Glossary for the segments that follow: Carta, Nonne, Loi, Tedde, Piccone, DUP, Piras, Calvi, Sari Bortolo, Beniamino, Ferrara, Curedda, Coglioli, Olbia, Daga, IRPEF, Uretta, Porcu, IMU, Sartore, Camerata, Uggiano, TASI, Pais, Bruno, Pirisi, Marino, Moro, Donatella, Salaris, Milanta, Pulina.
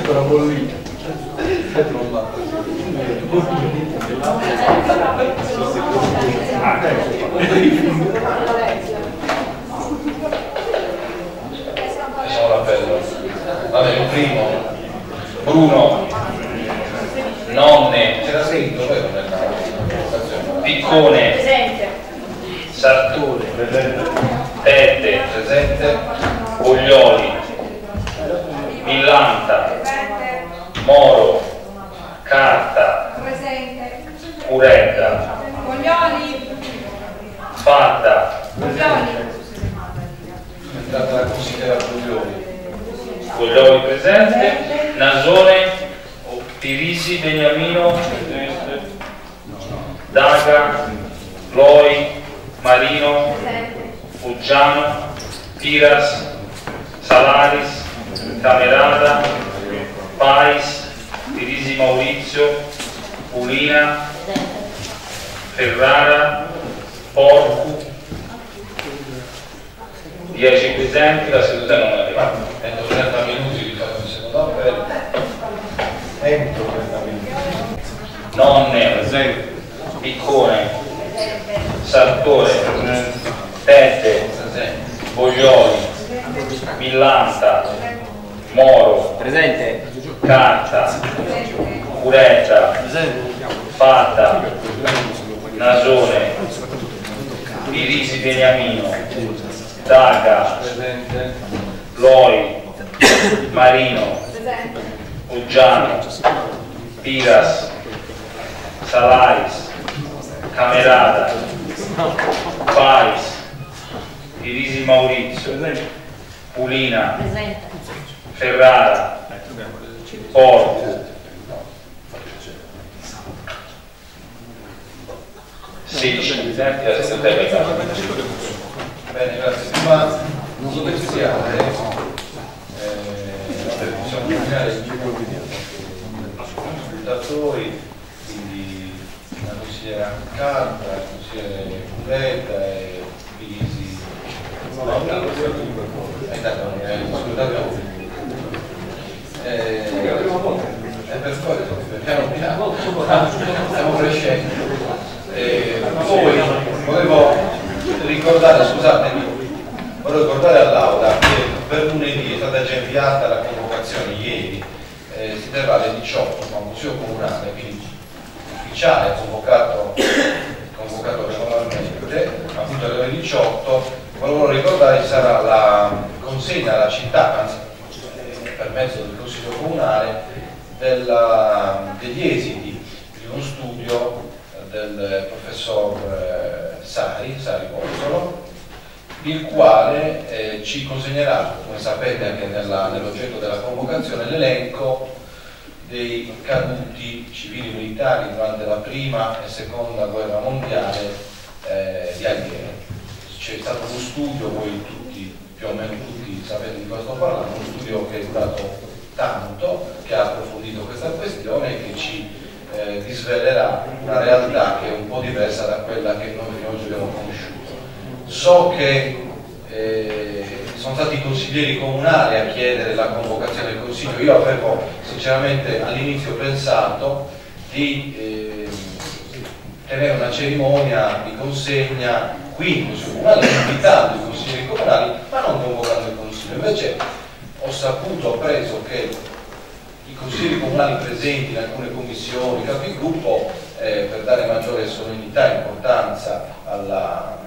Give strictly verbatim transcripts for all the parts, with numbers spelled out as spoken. ancora bollito. È trombato. Sono l'appello. Vabbè, il primo. Bruno. Nonne. C'era scritto, vero? Nella presentazione. Piccone. Presente. Sartore. Presente. Tedde. Presente. Boglioli. Milanta. Moro. Carta. Presente. Curedda. Coglioli. Fadda. Coglioli. È stata la considerata Coglioli. Coglioli presente. Nasone. Pirisi. Beniamino. Daga. Loi. Marino. Uggiano. Piras. Salaris. Camerata. Pais. Pirisi Maurizio, Pulina, Ferrara, Porcu, dieci presenti, la seduta non è arrivata. centotrenta minuti di fatto il secondo appello. centotrenta minuti. Nonne, presente. Piccone, Sartore, Tedde, Boglioli, Milanta, Moro, presente. Carta, Uretta, Fadda, Nasone, Pirisi Beniamino, Daga, Loi, Marino, Uggiano, Piras, Salaris, Camerata, Pais, Pirisi Maurizio, Pulina, Ferrara, Porcu, sedici presenti, la seduta è legata. Bene, grazie. Ma non so che ci sia la televisione finale di consultatori, quindi la consigliera Carta, la consigliera Uretta e Pirisi. No, no, no, no, Eh, è per storia, piano piano, stiamo crescendo. Eh, poi volevo ricordare, scusatemi, volevo ricordare all'Aula che per lunedì è stata già inviata la convocazione ieri, eh, si terrà alle diciotto, ma un museo comunale, quindi ufficiale, convocato, convocato regolarmente, appunto alle diciotto, volevo ricordare che sarà la consegna alla città, anzi, per mezzo del Consiglio Comunale, della, degli esiti di uno studio del professor eh, Sari, Sari Bortolo, il quale eh, ci consegnerà, come sapete anche nell'oggetto nell della convocazione, l'elenco dei caduti civili militari durante la prima e seconda guerra mondiale eh, di Alghero. C'è stato uno studio, voi tutti, più o meno tutti, sapete di cosa sto parlando, uno studio che è durato tanto, che ha approfondito questa questione e che ci eh, disvelerà una realtà che è un po' diversa da quella che noi oggi abbiamo conosciuto. So che eh, sono stati i consiglieri comunali a chiedere la convocazione del Consiglio. Io avevo sinceramente all'inizio pensato di eh, tenere una cerimonia di consegna qui in Consiglio Comunale, invitando i consiglieri comunali, ma non convocando il Consiglio. Invece ho saputo, ho preso che i consiglieri comunali presenti in alcune commissioni, capigruppo, eh, per dare maggiore solennità e importanza alla,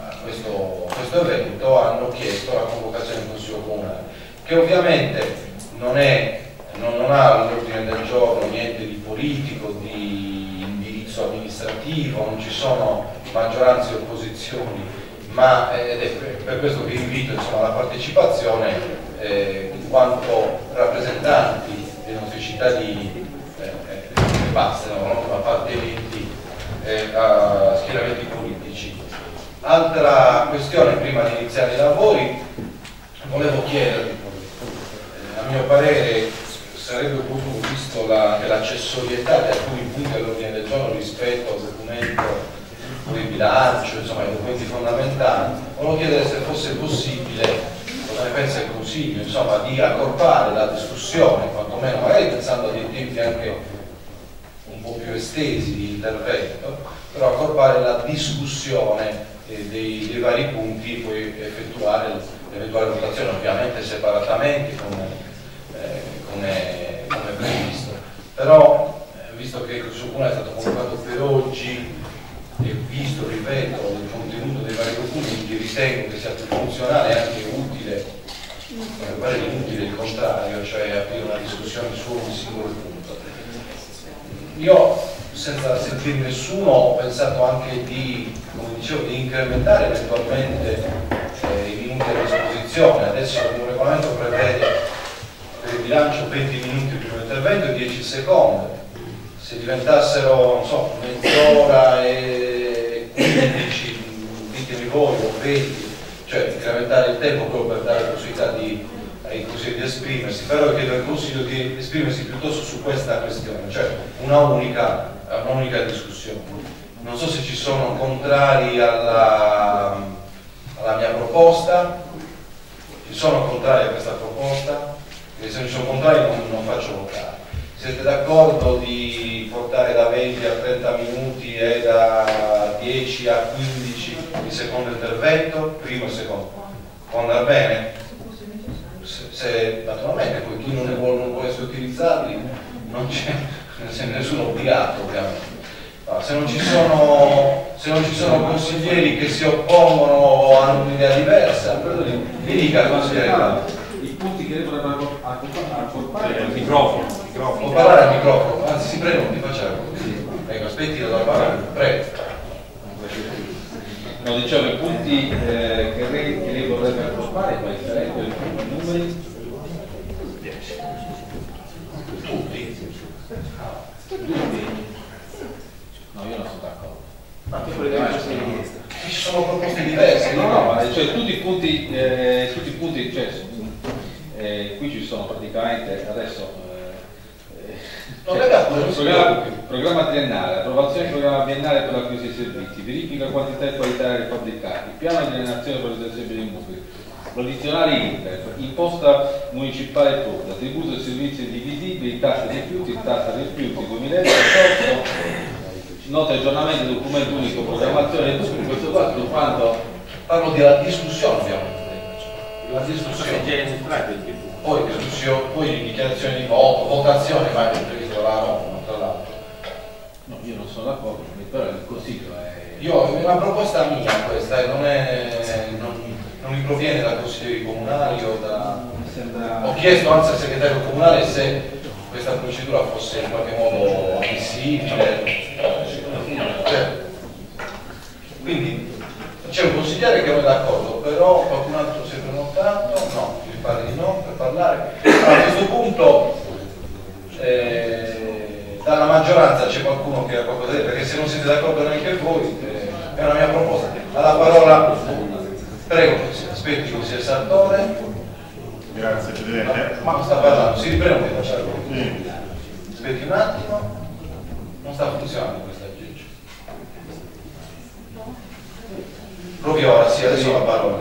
a, questo, a questo evento, hanno chiesto la convocazione del Consiglio Comunale, che ovviamente non, è, non, non ha all'ordine del giorno niente di politico, di indirizzo amministrativo, non ci sono maggioranze e opposizioni, ma ed è per questo che invito, insomma, alla partecipazione eh, in quanto rappresentanti dei nostri cittadini eh, che bastano, non appartenenti eh, a schieramenti politici. Altra questione, prima di iniziare i lavori, volevo chiedervi, eh, a mio parere sarebbe opportuno, visto la, la accessorietà di alcuni punti all'ordine del giorno rispetto al documento di bilancio, insomma i documenti fondamentali, volevo chiedere se fosse possibile, cosa ne pensa il Consiglio, insomma, di accorpare la discussione, quantomeno magari pensando a dei tempi anche un po' più estesi di intervento, però accorpare la discussione eh, dei, dei vari punti e poi effettuare l'eventuale votazione, ovviamente separatamente come, eh, come, come previsto. Però, eh, visto che il Comune è stato convocato per oggi, e visto, ripeto, il contenuto dei vari documenti, ritengo che sia più funzionale e anche utile, per pare inutile il contrario, cioè aprire una discussione su un singolo punto. Io, senza sentire nessuno, ho pensato anche di, come dicevo, di incrementare eventualmente eh, i minuti a disposizione. Adesso il regolamento prevede per il bilancio venti minuti il primo intervento e dieci secondi. Se diventassero, non so, mezz'ora e quindici, ditemi voi, o venti, cioè incrementare il tempo proprio per dare la possibilità di, ai consigli di esprimersi, però chiedo al Consiglio di esprimersi piuttosto su questa questione, cioè una unica, una unica discussione. Non so se ci sono contrari alla, alla mia proposta, ci sono contrari a questa proposta, e se non ci sono contrari non, non faccio votare. Siete d'accordo di portare da venti a trenta minuti e da dieci a quindici il secondo intervento, primo e secondo? Può andare bene? Se, se naturalmente poi chi non ne vuole, non volesse utilizzarli, non c'è nessuno obbligato ovviamente. Ma se non ci sono, se non ci sono consiglieri che si oppongono o hanno un'idea diversa, mi dica il consigliere. I punti che dovrebbero accorpare il microfono. Può parlare al microfono, anzi si prego, ti facciamo. Ecco, aspetti la parola, prego. No, diciamo, i punti eh, che lei vorrebbe accorpare, quali sarebbero i numeri? dieci. Tutti? Tutti? No, io non sono d'accordo. Ma tu quelli che ci sono proposte diverse? No, no, ma cioè tutti i punti, eh, tutti i punti, cioè. Eh, qui ci sono praticamente adesso eh, eh, cioè, programma, programma triennale, approvazione del programma biennale per l'acquisto dei servizi, verifica quantità e qualità dei fabbricati, piano di alienazione per l'esercizio dei mutui, addizionale INTER, imposta municipale pronta, tributo e servizi divisibili, tassa dei rifiuti, tassa dei rifiuti duemiladiciotto, nota aggiornamento, documento unico, programmazione, tutto questo qua, tutto quanto parlo della discussione ovviamente. La discussione, poi discussione, poi dichiarazione di voto, votazione, ma è previsto la Roma, tra l'altro. No, io non sono d'accordo, però il Consiglio è... Io, è una proposta mia questa, non, è, non, non mi proviene da consiglieri comunali o da... Sembra... Ho chiesto anzi al segretario comunale se questa procedura fosse in qualche modo ammissibile. Cioè, quindi c'è un consigliere che non è d'accordo, però qualcun altro si è prenotato? No, mi pare di no per parlare. Allora, a questo punto eh, dalla maggioranza c'è qualcuno che ha qualcosa da dire, perché se non siete d'accordo neanche voi eh, è una mia proposta. Alla parola, prego, aspetti così Sartore. Grazie Presidente. Ma non sta parlando, si riprende da Sartore. Sì. Aspetti un attimo, non sta funzionando questo. Proprio ora, sì, adesso la parola.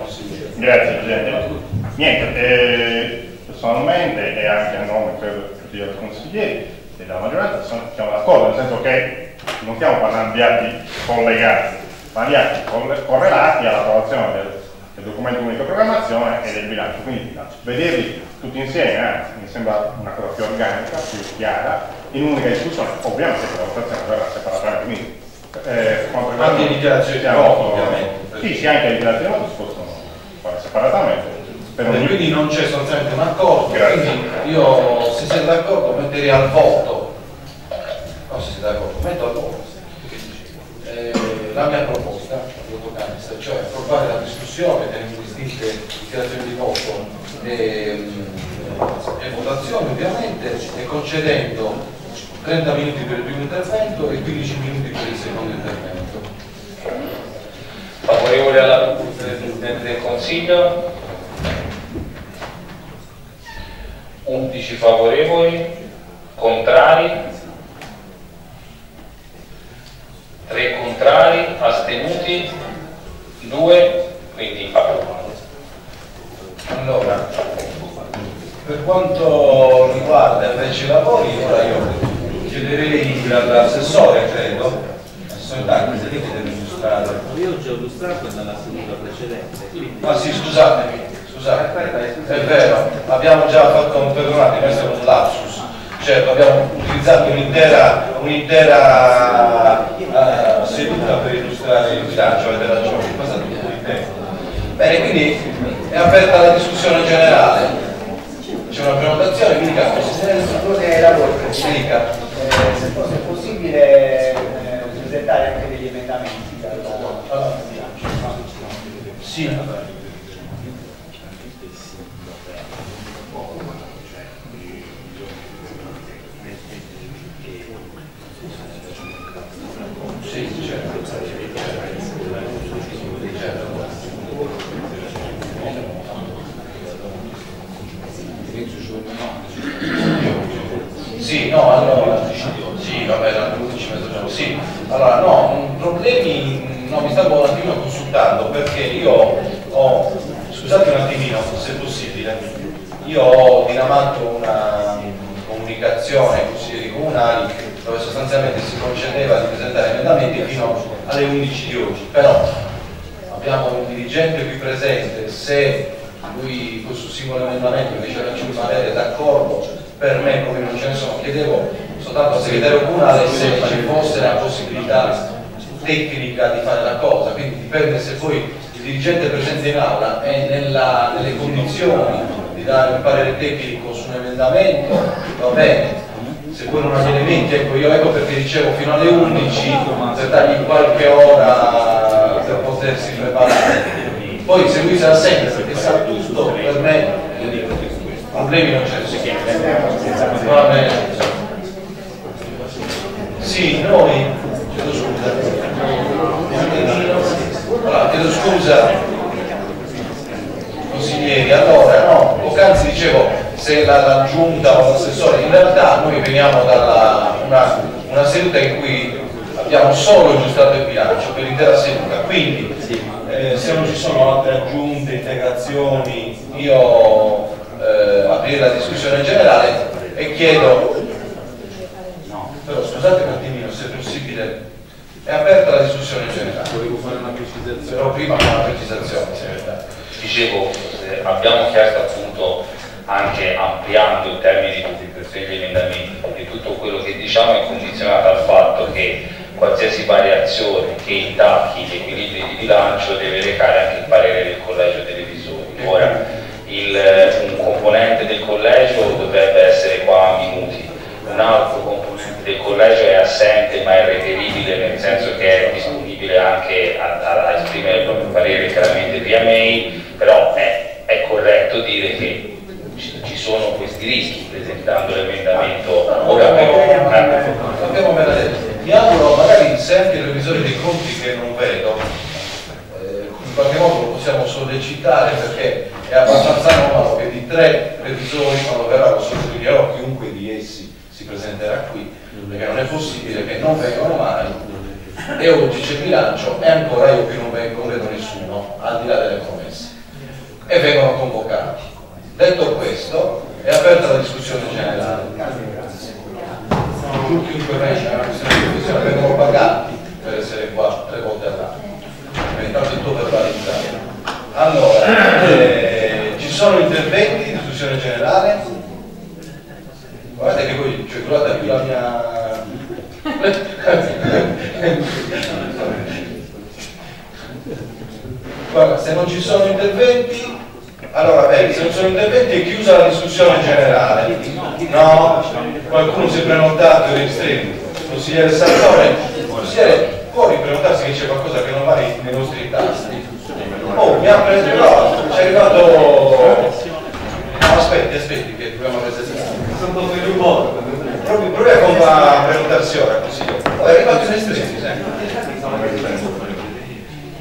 Grazie Presidente. Niente, eh, personalmente e anche a nome credo tutti i consiglieri e la maggioranza siamo d'accordo, nel senso che non stiamo parlando di atti collegati, ma di atti correlati all'approvazione del, del documento unico di programmazione e del bilancio. Quindi vederli tutti insieme anzi, mi sembra una cosa più organica, più chiara, in un'unica discussione, ovviamente la votazione verrà separatamente. Quindi, eh, anche in dichiarazione di voto ovviamente. Sì, sì, anche le dichiarazioni si possono fare separatamente. Per ogni... Quindi non c'è sostanzialmente un accordo, grazie. Quindi io se siete d'accordo metterei al voto, no se siete d'accordo, metto al voto eh, la mia proposta, cioè approvare la discussione, tenendo distinte dichiarazioni di voto e, e votazione ovviamente, e concedendo trenta minuti per il primo intervento e quindici minuti per il secondo intervento. Favorevole alla proposta del Presidente del Consiglio, undici favorevoli, contrari, tre contrari, astenuti, due, quindi approvato. Allora, per quanto riguarda invece i lavori, ora io chiederei all'assessore, credo, l'assessore Daga, se deve illustrare. Io ci ho illustrato nella seduta precedente. Quindi... Ah sì, scusatemi, scusate, è vero, abbiamo già fatto un perdonate, questo è un lapsus. Certo, abbiamo utilizzato un'intera un'intera uh, seduta per illustrare il bilancio, avete ragione, è passato un po' di tempo. Bene, quindi è aperta la discussione generale, c'è una prenotazione, quindi la conclusione dei lavori, se fosse possibile eh, presentare anche degli emendamenti dal bilancio. Sì. Sì, no, allora, sì, vabbè, sì. Allora, no, problemi, no, mi stavo un attimino consultando perché io ho, scusate un attimino, se possibile, io ho dinamato una comunicazione ai consigli comunali dove sostanzialmente si concedeva di presentare emendamenti fino alle undici di oggi, però abbiamo un dirigente qui presente, se lui questo singolo emendamento invece raggiunge un parere d'accordo, per me, come non ce ne sono, chiedevo soltanto al segretario comunale se ci fosse la possibilità tecnica di fare la cosa, quindi dipende se poi il dirigente presente in aula è nella, nelle condizioni di dare un parere tecnico su un emendamento, va bene, se poi non ha gli elementi, ecco io ecco perché dicevo fino alle undici per dargli qualche ora per potersi preparare, poi se lui sarà sempre perché sa tutto per me problemi non c'è. Va bene. Sì, noi chiedo scusa. Allora, chiedo scusa consiglieri, allora no, poc'anzi dicevo se la, la giunta o l'assessore, in realtà noi veniamo da una, una seduta in cui abbiamo solo aggiustato il bilancio per l'intera seduta, quindi eh, se non ci sono altre aggiunte, integrazioni, io Eh, aprire la discussione generale e chiedo no. Però scusate un attimino se è possibile, è aperta la discussione generale, volevo fare una precisazione però prima una precisazione sì. Dicevo eh, abbiamo chiesto appunto anche ampliando il termine di pubblicazione degli emendamenti perché tutto quello che diciamo è condizionato al fatto che qualsiasi variazione che intacchi l'equilibrio di bilancio deve recare anche il parere del collegio dei revisori. Ora Il, un componente del collegio dovrebbe essere qua a minuti, un altro componente del collegio è assente ma è reperibile nel senso che è disponibile anche a, a, a esprimere il proprio parere chiaramente via mail, però è, è corretto dire che ci, ci sono questi rischi presentando l'emendamento ora però mi auguro magari sempre il revisore dei conti che non vedo in qualche modo lo possiamo sollecitare perché è abbastanza normale che di tre revisori quando verrà lo sottolineerò chiunque di essi si presenterà qui perché non è possibile che non vengano mai e oggi c'è bilancio e ancora io qui non vengo, vedo nessuno al di là delle promesse e vengono convocati. Detto questo è aperta la discussione generale, chiunque venga è una questione che vengono pagati per essere qua tre volte all'anno. Tutto verbalizzato. Allora, eh, ci sono interventi di discussione generale? Guardate che voi, cioè guardate qui la mia... Guarda, se non ci sono interventi, allora beh, se non sono interventi è chiusa la discussione generale. No? Qualcuno si è prenotato in estremo? Consigliere Sartore? Consigliere... può riprenotarsi che c'è qualcosa che non va vale nei nostri tasti. Oh, mi ha preso, no, c'è arrivato... No, aspetti, aspetti, che dobbiamo resistere. Sono più un po'. Proviamo con la prenotazione, così. Oh, è arrivato in estremi, eh.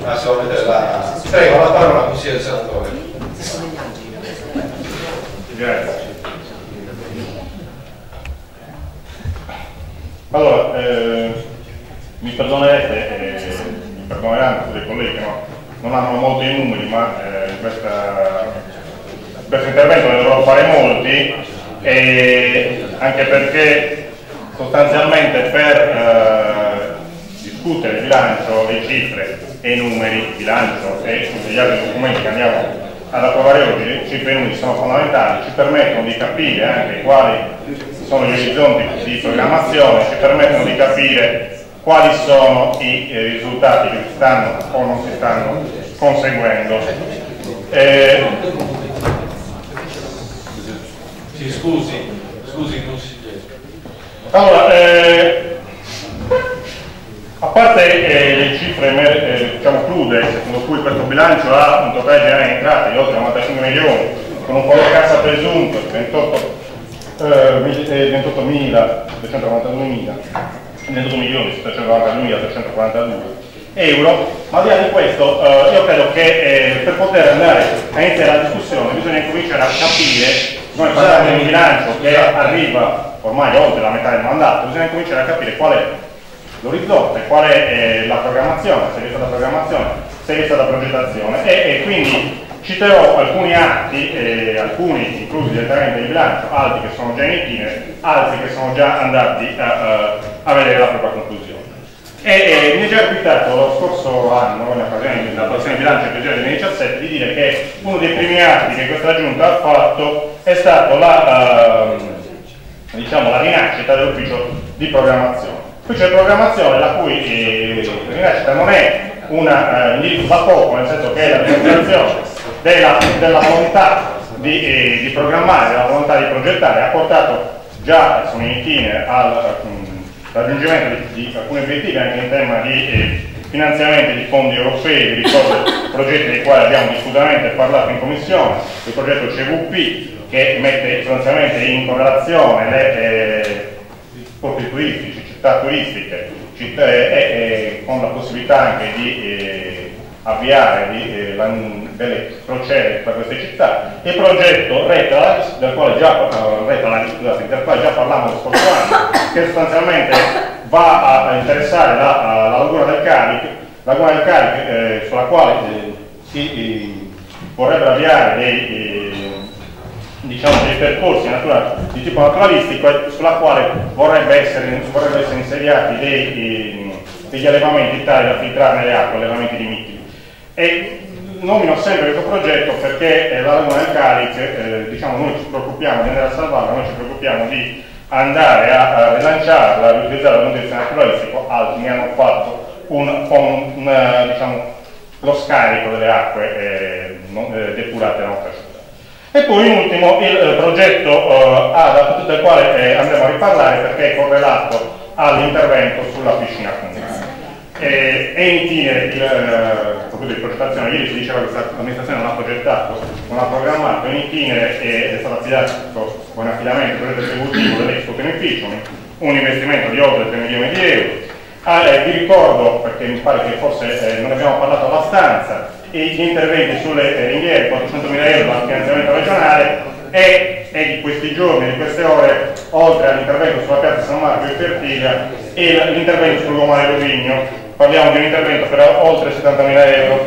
Ah, se vuole vedere la... Prego, la parola, consigliere senatore. Grazie. Allora, eh... mi perdonerete, eh, mi perdoneranno tutti i colleghi che no, non hanno molto i numeri, ma eh, in questa questo intervento ne dovrò fare molti, e anche perché sostanzialmente per eh, discutere bilancio e cifre e numeri, bilancio e tutti gli altri documenti che andiamo ad approvare oggi, cifre e numeri sono fondamentali, ci permettono di capire anche quali sono gli orizzonti di programmazione, ci permettono di capire quali sono i eh, risultati che si stanno o non si stanno conseguendo. Eh... Sì, scusi, scusi consigliere. Allora, eh, a parte eh, le cifre eh, diciamo crude, secondo cui questo bilancio ha un totale generale di entrate di oltre novantacinque milioni, con un fondo cassa presunto di ventotto, eh, ventotto, ventottomila, duecentonovantaduemila. ventotto milioni settecentonovantaduemiladuecentoquarantadue euro, ma al di là di questo eh, io credo che eh, per poter andare a iniziare la discussione bisogna cominciare a capire, noi parliamo di un bilancio che arriva ormai oltre la metà del mandato, bisogna cominciare a capire qual è l'orizzonte, qual è eh, la programmazione, se vi è stata programmazione, se vi è stata progettazione, e, e quindi citerò alcuni atti, eh, alcuni inclusi direttamente nel bilancio, altri che sono già in itinere, altri che sono già andati a, a vedere la propria conclusione. E, e mi è già capitato lo scorso anno, in occasione dell'approvazione del bilancio del duemiladiciassette, di dire che uno dei primi atti che questa Giunta ha fatto è stato la, eh, diciamo, la rinascita dell'ufficio di programmazione. L'ufficio di programmazione, la cui eh, rinascita non è un eh, indirizzo da poco, nel senso che è la dimostrazione Della, della volontà di, eh, di programmare, della volontà di progettare, ha portato già, sono in itinere, al um, raggiungimento di, di alcuni obiettivi anche in tema di eh, finanziamento di fondi europei. Vi ricordo i progetti dei quali abbiamo discutamente parlato in commissione, il progetto C V P che mette sostanzialmente in correlazione le eh, porti turistici, città turistiche, città, eh, eh, con la possibilità anche di eh, avviare di, eh, la delle crociere per queste città, e il progetto Retta, del quale già, già parlavamo lo scorso anno, che sostanzialmente va a interessare la, la laguna del Caric, laguna del Caric eh, sulla quale eh, si eh, vorrebbero avviare dei, eh, diciamo, dei percorsi natura, di tipo naturalistico, e sulla quale vorrebbe essere, vorrebbe essere insediati dei, eh, degli allevamenti tali da filtrare le acque, allevamenti di micchi. E, nomino sempre questo progetto perché eh, la laguna del Caric, eh, diciamo, noi ci preoccupiamo di andare a salvarla, noi ci preoccupiamo di andare a, a rilanciarla, a utilizzare dal punto di vista naturalistico. Altri ne hanno fatto un, un, un, diciamo, lo scarico delle acque eh, non, eh, depurate della nostra città. E poi in ultimo il, il progetto eh, A D A P, del quale eh, andremo a riparlare perché è correlato all'intervento sulla piscina comunale. E in itinere il proprio di progettazione, ieri si diceva che l'amministrazione non ha progettato, non ha programmato, in itinere è, è stato affidato con affidamento il progetto esecutivo dell'ex Cotenefficium, un investimento di oltre tre milioni di euro. Ah, eh, vi ricordo, perché mi pare che forse eh, non abbiamo parlato abbastanza, gli interventi sulle ringhiere, quattrocentomila euro dal finanziamento regionale, e, e di questi giorni, di queste ore, oltre all'intervento sulla piazza San Marco e Fertilia e l'intervento sul Lomare Lovigno, parliamo di un intervento per oltre settantamila euro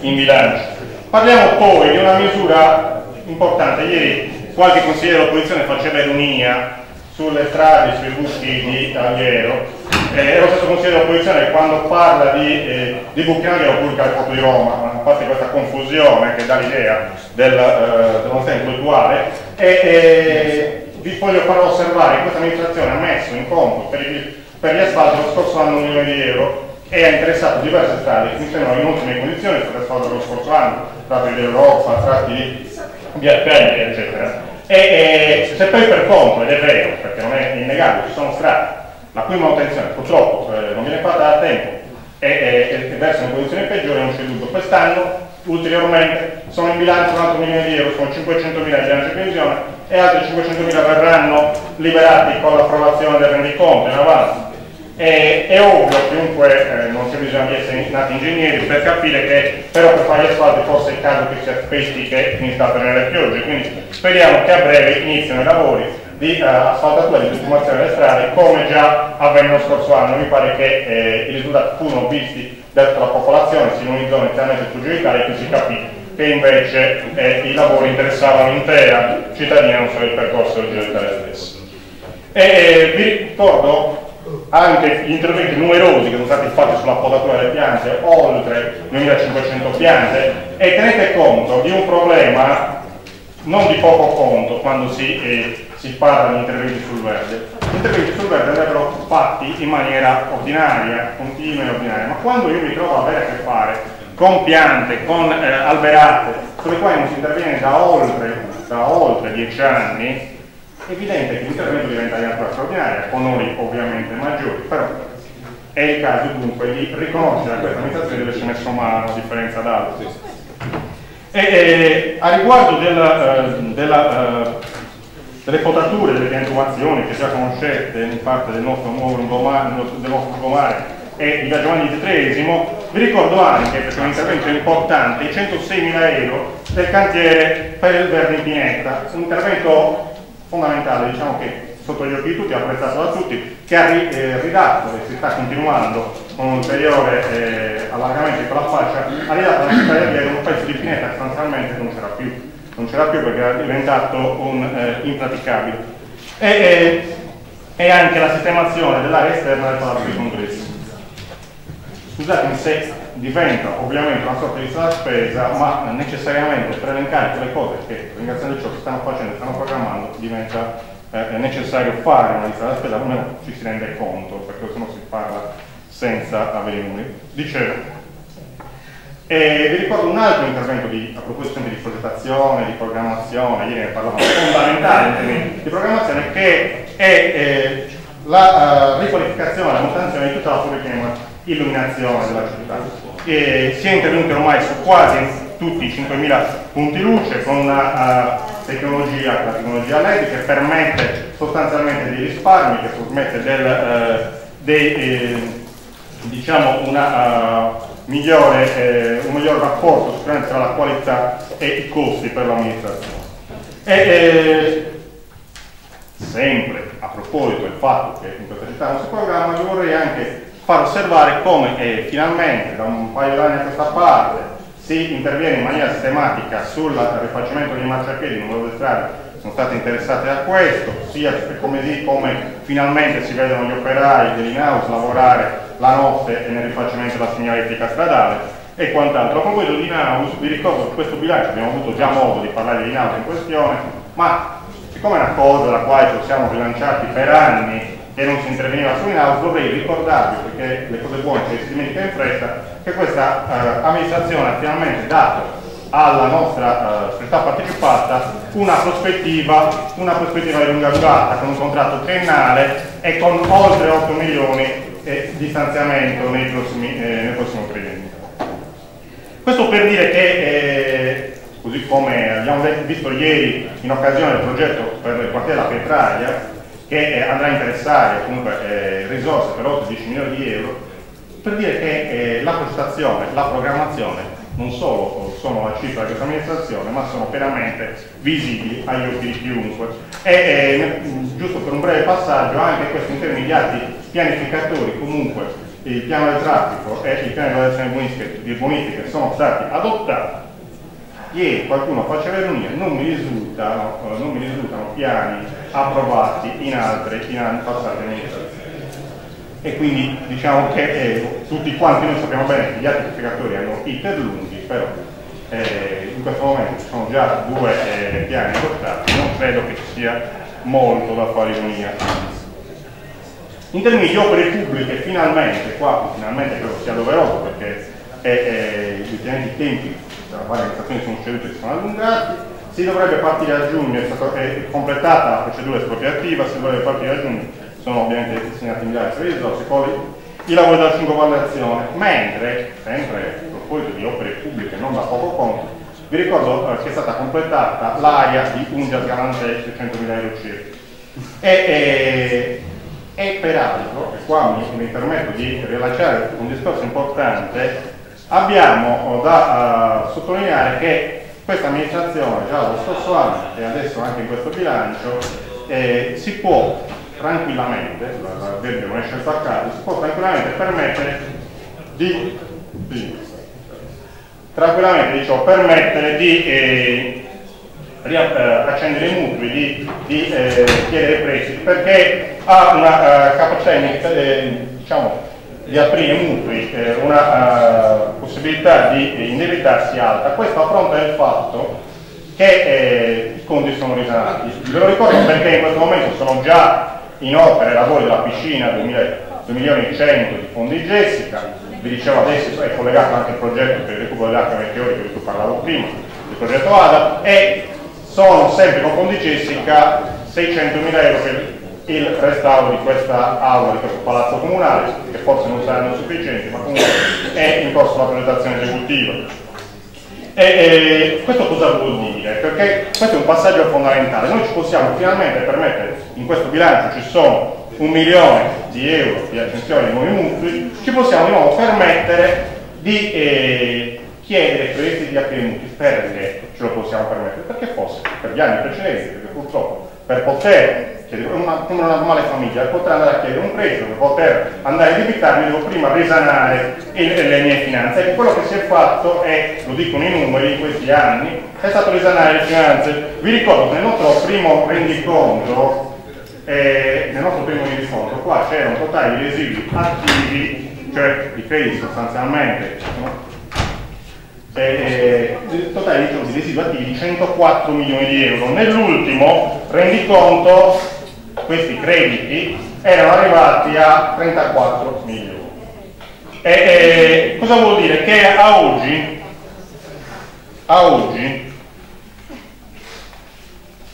in bilancio. Parliamo poi di una misura importante. Ieri qualche consigliere dell'opposizione faceva ironia sulle strade, sui buchi di Alghero. Eh, è lo stesso consigliere dell'opposizione che quando parla di, eh, di buchi in Alghero pubblica il porto di Roma, a parte questa confusione che dà l'idea del, eh, dello senso attuale. E eh, vi voglio far osservare che questa amministrazione ha messo in conto per il per gli asfalti lo scorso anno un milione di euro e ha interessato diverse strade che funzionano in ottime condizioni, per l'asfalto dello scorso anno, tratti dell'Europa, tratti di Alpelli, eccetera. E, e se poi per contro, ed è vero, perché non è innegabile, ci sono strade la cui manutenzione purtroppo eh, non viene fatta a tempo e, e, e versano in condizioni peggiori, non c'è dubbio. Quest'anno ulteriormente sono in bilancio un altro milione di euro, sono cinquecentomila di bilancio di previsione e altri cinquecentomila verranno liberati con l'approvazione del rendiconto in avanzo. È, è ovvio, chiunque eh, non c'è bisogno di essere nati ingegneri per capire che però per fare gli asfalti forse è caso che si aspetti che finisca a prendere le piogge, quindi speriamo che a breve iniziano i lavori di uh, asfaltatura e di sfumazione delle strade come già avvenne lo scorso anno. Mi pare che eh, i risultati furono visti dentro la popolazione, si in una zona interamente più giudicale, che si capì che invece eh, i lavori interessavano l'intera cittadina, non solo il percorso originale della stessa. E eh, vi ricordo anche gli interventi numerosi che sono stati fatti sulla potatura delle piante, oltre duemilacinquecento piante, e tenete conto di un problema non di poco conto quando si, eh, si parla di interventi sul verde. Gli interventi sul verde andrebbero fatti in maniera ordinaria, continua e ordinaria, ma quando io mi trovo a avere a che fare con piante, con eh, alberate, sulle quali non si interviene da oltre, da oltre dieci anni, è evidente che l'intervento diventa di natura straordinaria, onori ovviamente maggiori, però è il caso dunque di riconoscere a questa amministrazione dove ci ha messo mano a differenza da altri. E, e, a riguardo della, eh, della, eh, delle potature, delle piantumazioni che già conoscete in parte del nostro nuovo lungomare e di Giovanni ventitreesimo, vi ricordo anche, perché è un intervento importante, i centoseimila euro del cantiere per il verde in pineta, un intervento fondamentale, diciamo che sotto gli occhi di tutti, apprezzato da tutti, che ha eh, ridato, e si sta continuando con un ulteriore eh, allargamento di quella fascia, ha ridato alla città di Alghero un pezzo di pineta che sostanzialmente non c'era più, non c'era più perché era diventato un, eh, impraticabile, e, e, e anche la sistemazione dell'area esterna del palazzo dei congressi. Scusatemi se diventa ovviamente una sorta di lista da spesa, ma necessariamente per elencare quelle cose che, ringraziando ciò che stanno facendo e stanno programmando, diventa eh, necessario fare una lista da spesa, almeno ci si rende conto, perché se no si parla senza avere numeri. Dicevo, eh, vi ricordo un altro intervento di, a proposito di progettazione, di programmazione, ieri ne parlavamo, fondamentale di programmazione, che è eh, la uh, riqualificazione, la manutenzione di tutta la politica illuminazione della città. E si è intervenuti ormai su quasi tutti i cinquemila punti luce con una uh, tecnologia, la tecnologia L E D, che permette sostanzialmente dei risparmi, che permette del, uh, dei, eh, diciamo una, uh, migliore, eh, un miglior rapporto sicuramente tra la qualità e i costi per l'amministrazione. E, eh, sempre a proposito del fatto che in questa città non si programma, vi vorrei anche far osservare come eh, finalmente da un paio d'anni a questa parte si interviene in maniera sistematica sul rifacimento dei marciapiedi in modo che strade sono state interessate da questo, sia come, come finalmente si vedono gli operai dell'in-house lavorare la notte e nel rifacimento della segnaletica stradale e quant'altro. A proposito di in-house, vi ricordo che questo bilancio abbiamo avuto già modo di parlare di in-house in questione, ma siccome è una cosa da quale ci siamo rilanciati per anni e non si interveniva su in-house, vorrei ricordarvi, perché le cose buone ci si dimentica in fretta, che questa eh, amministrazione ha finalmente dato alla nostra eh, società partecipata una prospettiva, una prospettiva di lunga durata, con un contratto triennale e con oltre otto milioni eh, di stanziamento nei prossimi, eh, nel prossimo triennio. Questo per dire che eh, così come abbiamo visto ieri in occasione del progetto per il quartiere della Pietraia, che andrà a interessare comunque eh, risorse per otto dieci milioni di euro, per dire che eh, la progettazione, la programmazione non solo sono la cifra di questa amministrazione, ma sono pienamente visibili agli occhi di chiunque. E eh, giusto per un breve passaggio, anche questi intermediati pianificatori, comunque il piano del traffico e il piano di valutazione di bonifica sono stati adottati. Ieri qualcuno faceva ironia, non mi risultano, non mi risultano piani approvati in altre, in anni passate amministrazioni. E quindi diciamo che eh, tutti quanti noi sappiamo bene che gli altri pianificatori hanno iter lunghi, però eh, in questo momento ci sono già due eh, piani adottati, non credo che ci sia molto da fare ironia. In termini di opere pubbliche, finalmente, qua finalmente credo sia doveroso perché eh, eh, i tempi tra varie amministrazioni sono cedute e sono allungati. Si dovrebbe partire a giugno, è stata è completata la procedura espropriativa, si dovrebbe partire a giugno, sono ovviamente destinati miliardi di risorse, poi i lavori della circonvallazione, mentre, sempre a proposito di opere pubbliche non da poco conto, vi ricordo eh, che è stata completata l'area di Ungia Galante settecentomila euro circa. E, e, e peraltro, e qua mi, mi permetto di rilasciare un discorso importante, abbiamo da uh, sottolineare che questa amministrazione già lo scorso anno e adesso anche in questo bilancio eh, si può tranquillamente, l'avverbio non è scelto a caso, si può tranquillamente permettere di, di tranquillamente, diciamo, permettere di eh, riaccendere i mutui, di, di eh, chiedere prestiti, perché ha una uh, capacità eh, diciamo, di aprire mutui, eh, una uh, possibilità di indebitarsi alta. Questo a fronte del fatto che eh, i conti sono risanati. Ve lo ricordo perché in questo momento sono già in opera i lavori della piscina due milioni e cento di fondi Jessica. Vi dicevo adesso è collegato anche il progetto per il recupero dell'acqua meteorica di cui parlavo prima, il progetto ADA, e sono sempre con fondi Jessica seicentomila euro per il restauro di questa aula, di questo palazzo comunale, che forse non saranno sufficienti, ma comunque è in corso la progettazione esecutiva. E, e questo cosa vuol dire? Perché questo è un passaggio fondamentale. Noi ci possiamo finalmente permettere, in questo bilancio ci sono un milione di euro di accensione di nuovi mutui, ci possiamo di nuovo permettere di eh, chiedere prestiti di aprire mutui. Perché ce lo possiamo permettere? Perché forse per gli anni precedenti, perché purtroppo per poter chiedere, una, come una normale famiglia, per poter andare a chiedere un prestito, per poter andare a debitarmi, devo prima risanare il, le mie finanze. E quello che si è fatto è, lo dicono i numeri in questi anni, è stato risanare le finanze. Vi ricordo che nel nostro primo rendiconto Eh, nel nostro primo rendiconto qua c'era un totale di residui attivi, cioè di crediti sostanzialmente, no? eh, il totale di residui attivi di centoquattro milioni di euro. Nell'ultimo rendiconto questi crediti erano arrivati a trentaquattro milioni. E, eh, cosa vuol dire? Che a oggi, a oggi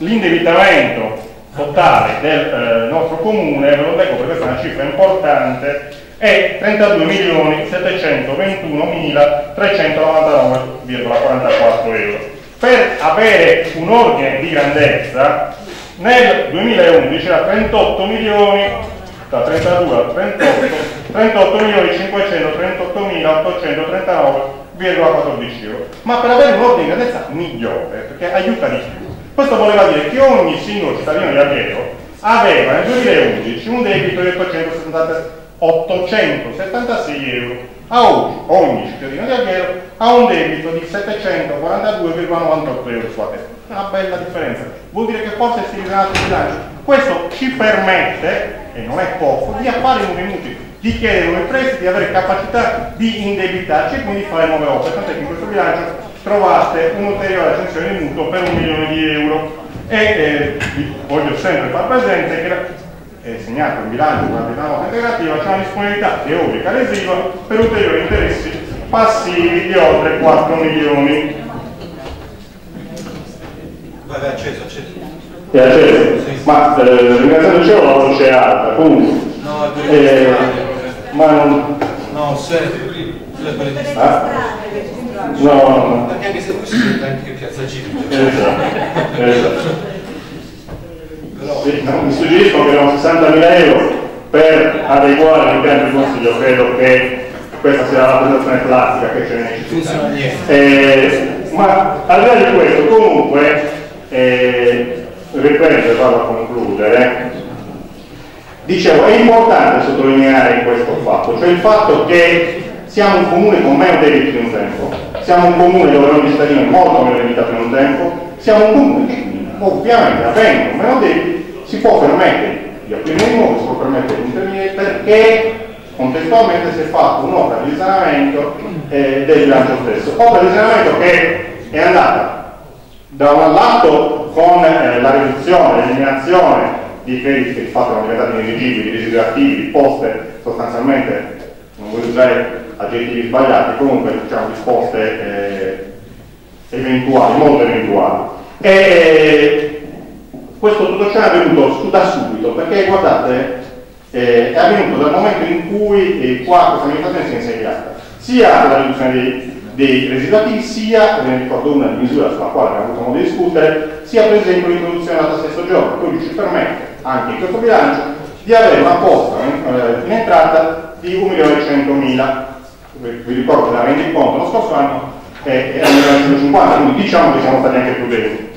l'indebitamento totale del eh, nostro comune, ve lo dico perché questa è una cifra importante, è trentadue milioni settecentoventunomilatrecentonovantanove virgola quarantaquattro euro. Per avere un ordine di grandezza, nel duemilaundici era trentotto milioni, da trentadue a trentotto, trentotto milioni cinquecentotrentottomilaottocentotrentanove virgola quattordici euro. Ma per avere un ordine di grandezza migliore, perché aiuta di più. Questo voleva dire che ogni singolo cittadino di Alghero aveva nel duemilaundici un debito di ottocentosettantasei euro. A oggi ogni cittadino di Alghero ha un debito di settecentoquarantadue virgola novantotto euro sulla testa. Una bella differenza. Vuol dire che forse si risanano il bilancio. Questo ci permette, e non è poco, di appare nuovi mutui, di chiedere nuovi prestiti, di avere capacità di indebitarci e quindi fare nuove opere. Tant'è che in questo bilancio trovate un'ulteriore accensione di mutuo per un milione di euro. E eh, vi voglio sempre far presente che è segnato in bilancio durante la nota integrativa c'è una disponibilità teorica residua per ulteriori interessi passivi di oltre quattro milioni. Vabbè, acceso, acceso. È acceso. Ma eh, ringraziando il cielo la voce è alta, comunque. No, è eh, ma non. No, se. Ah? No, no, no. Perché anche se voi siete anche in piazza Civile. Esatto, esatto. Però... sì, no, mi suggerisco che erano sessantamila euro per adeguare all'impianto di consiglio. Credo che questa sia la presentazione classica che ce ne necessita. Eh, ma al di là di questo, comunque, eh, riprendo e vado a concludere. Dicevo, è importante sottolineare in questo fatto, cioè il fatto che siamo un comune con meno debiti in un tempo, siamo un comune dove ogni cittadino è molto meno debitato in un tempo, siamo un comune che ovviamente avendo meno debiti si può permettere di aprire un nuovo, si può permettere di intervenire perché contestualmente si è fatto un'opera di risanamento eh, del bilancio stesso, opera di risanamento che è andata da un lato con eh, la riduzione, l'eliminazione di crediti che di fatto erano diventati inesigibili, residui attivi, poste sostanzialmente, non voglio usare aggettivi sbagliati, comunque diciamo risposte eh, eventuali, molto eventuali. E questo tutto ciò è avvenuto da subito, perché guardate, eh, è avvenuto dal momento in cui eh, qua questa amministrazione si è insediata, sia la riduzione dei, dei residuati, sia, ve ne ricordo una misura sulla quale abbiamo avuto modo di discutere, sia per esempio l'introduzione alla tassa di soggiorno, quindi ci permette, anche in questo bilancio, di avere una posta eh, in entrata di un milione e centomila. Vi ricordo che la rendiconto lo scorso anno eh, era millenovecentocinquanta, quindi diciamo che siamo stati anche prudenti.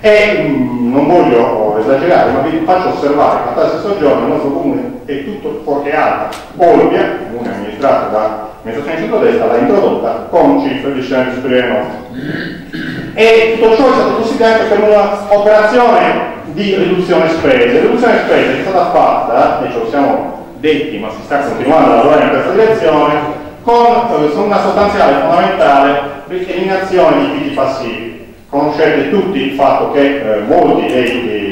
E mh, non voglio esagerare, ma vi faccio osservare che la tassa di soggiorno nel nostro comune è tutto fuorché alta. Olbia, comune amministrato da amministrazione centrodestra l'ha introdotta con cifre di scelte superiori nostre. E tutto ciò è stato considerato come un'operazione di riduzione spese. La riduzione spese è stata fatta, e ce lo siamo detti, ma si sta continuando a lavorare in questa direzione, con, con una sostanziale e fondamentale eliminazione di diritti passivi. Conoscete tutti il fatto che eh, molti dei, dei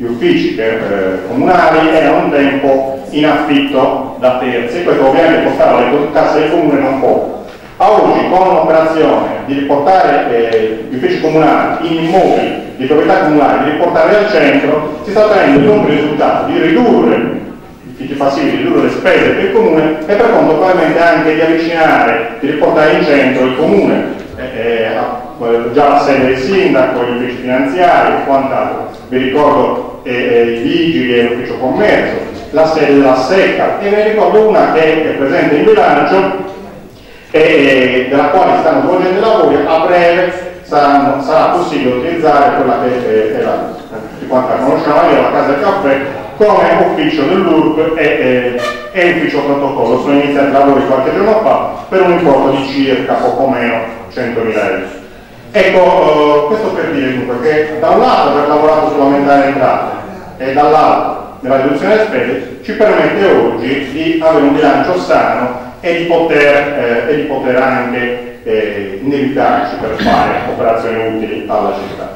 gli uffici per, eh, comunali erano un tempo in affitto da terzi, e questo ovviamente portava alle casse del comune non poco. A oggi, con un'operazione di riportare eh, gli uffici comunali in immobili di proprietà comunale, di riportarli al centro, si sta ottenendo il doppio risultato di ridurre i passivi, di ridurre le spese per il comune e per conto probabilmente anche di avvicinare, di riportare in centro il comune, eh, eh, già la sede del sindaco, gli uffici finanziari e quant'altro. Vi ricordo eh, i vigili e l'ufficio commercio, la sede della SECA, e ve ne ricordo una che è presente in bilancio e eh, della quale stanno svolgendo i lavori. A breve saranno, sarà possibile utilizzare quella che è, è la, di quanto la conosciamo io, la Casa del Caffè, come ufficio dell'U R B e, e, e ufficio protocollo. Sono iniziati i lavori qualche giorno fa per un importo di circa poco meno centomila euro. Ecco, eh, questo per dire dunque che da un lato aver lavorato sull'aumentare le entrate e dall'altro nella riduzione delle spese ci permette oggi di avere un bilancio sano e di poter, eh, e di poter anche eh, indebitarci per fare operazioni utili alla città.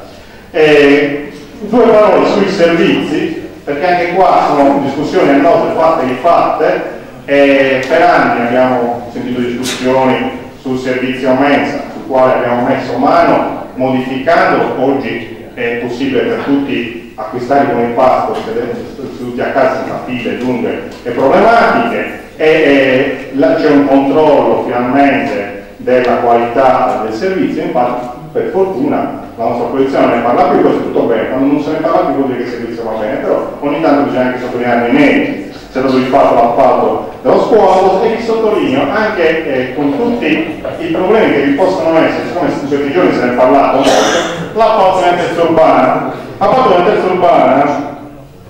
Eh, due parole sui servizi, perché anche qua sono discussioni a note fatte e rifatte, e per anni abbiamo sentito discussioni sul servizio a mensa, sul quale abbiamo messo mano modificando. Oggi è possibile per tutti acquistare con impasto, seduti a casa senza file lunghe e problematiche, e, e là c'è un controllo finalmente della qualità del servizio. Infatti, per fortuna, la nostra posizione non ne parla più, questo è tutto bene. Quando non se ne parla più vuol dire che il servizio va bene, però ogni tanto bisogna anche sottolineare i meriti. Se lo rifatto l'appalto dello scuolo, e vi sottolineo anche eh, con tutti i problemi che vi possono essere, siccome in questi giorni se ne è parlato molto, l'appalto della terza urbana. L'appalto della terza urbana,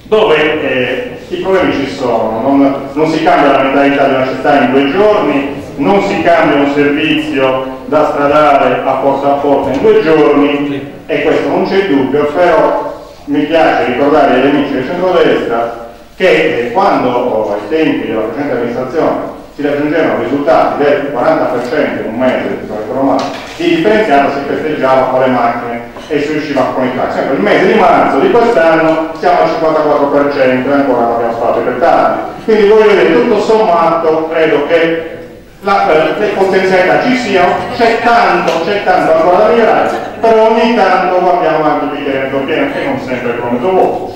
dove eh, i problemi ci sono, non, non si cambia la mentalità della città in due giorni, non si cambia un servizio da stradare a porta a porta in due giorni, e questo non c'è dubbio. Però mi piace ricordare agli amici del centrodestra che quando ai tempi della precedente amministrazione si raggiungevano risultati del quaranta per cento in un mese di differenziato, si festeggiava con le macchine e si usciva con i taxi. Ecco, il mese di marzo di quest'anno siamo al cinquantaquattro per cento e ancora non abbiamo fatto i ritardi. Quindi voglio vedere, tutto sommato credo che La, le potenzialità ci siano, c'è tanto, c'è tanto ancora da migliorare, però ogni tanto guardiamo anche il bicchiere mezzo pieno, che non sempre è come vuoto.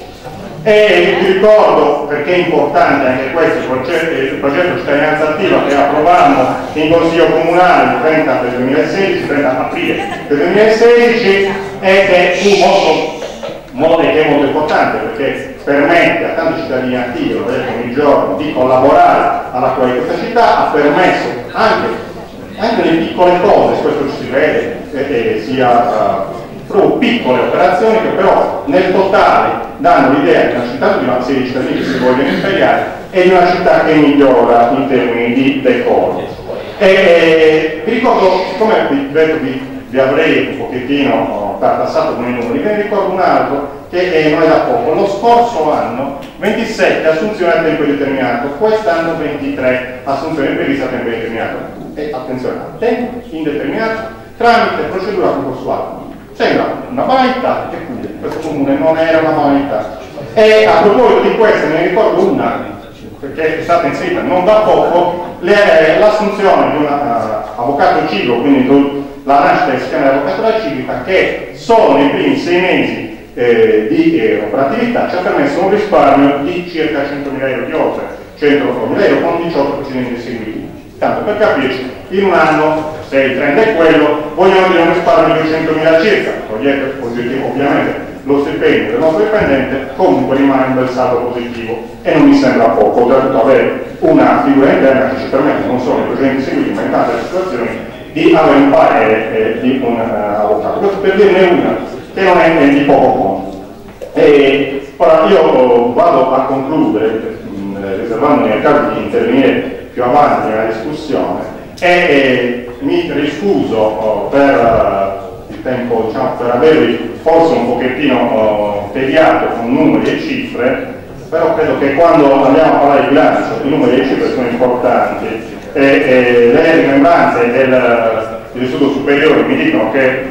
E vi ricordo, perché è importante anche questo, il progetto, il progetto cittadinanza attiva che approvammo in consiglio comunale il trenta aprile duemilasedici ed è un modo, modo che è molto importante, perché permette a tanti cittadini attivi, lo vedete ogni giorno, di collaborare alla qualità di questa città. Ha permesso anche, anche le piccole cose, questo ci si vede, eh, eh, sia uh, proprio piccole operazioni che però nel totale danno l'idea di una città, di una serie di cittadini che si vogliono impegnare, e di una città che migliora in termini di decoro. E, eh, vi ricordo, siccome vi, vi avrei un pochettino tartassato con i numeri, ve ne ricordo un altro che non è da poco. Lo scorso anno ventisette assunzioni a tempo indeterminato, quest'anno ventitré assunzioni previste a tempo indeterminato, e attenzione, a tempo indeterminato tramite procedura concorsuale. Sembra una banalità, e quindi questo comune non era una banalità. E a proposito di questo ne ricordo una che è stata inserita non da poco, l'assunzione di un uh, avvocato civico, quindi la nascita che si chiama l'avvocatura civica, che solo nei primi sei mesi Eh, di eh, operatività ci ha permesso un risparmio di circa centomila euro, di oltre centomila euro, con diciotto procedimenti seguiti. Tanto per capirci, in un anno, se il trend è quello, vogliamo dire un risparmio di duecentomila circa, togliete ovviamente lo stipendio del nostro dipendente, comunque rimane un bel saldo positivo, e non mi sembra poco, oltretutto avere una figura interna che ci permette non solo i procedimenti seguiti, ma in tante situazioni di avere un parere eh, di un uh, avvocato. Questo per dirne una che non è di poco conto. E ora io vado a concludere, riservandomi nel caso di intervenire più avanti nella discussione, e eh, mi riscuso oh, per uh, il tempo, diciamo, per avervi forse un pochettino tediato uh, con numeri e cifre, però credo che quando andiamo a parlare di bilancio i numeri e le cifre sono importanti e, e le rimembranze del, dell'istituto superiore mi dicono che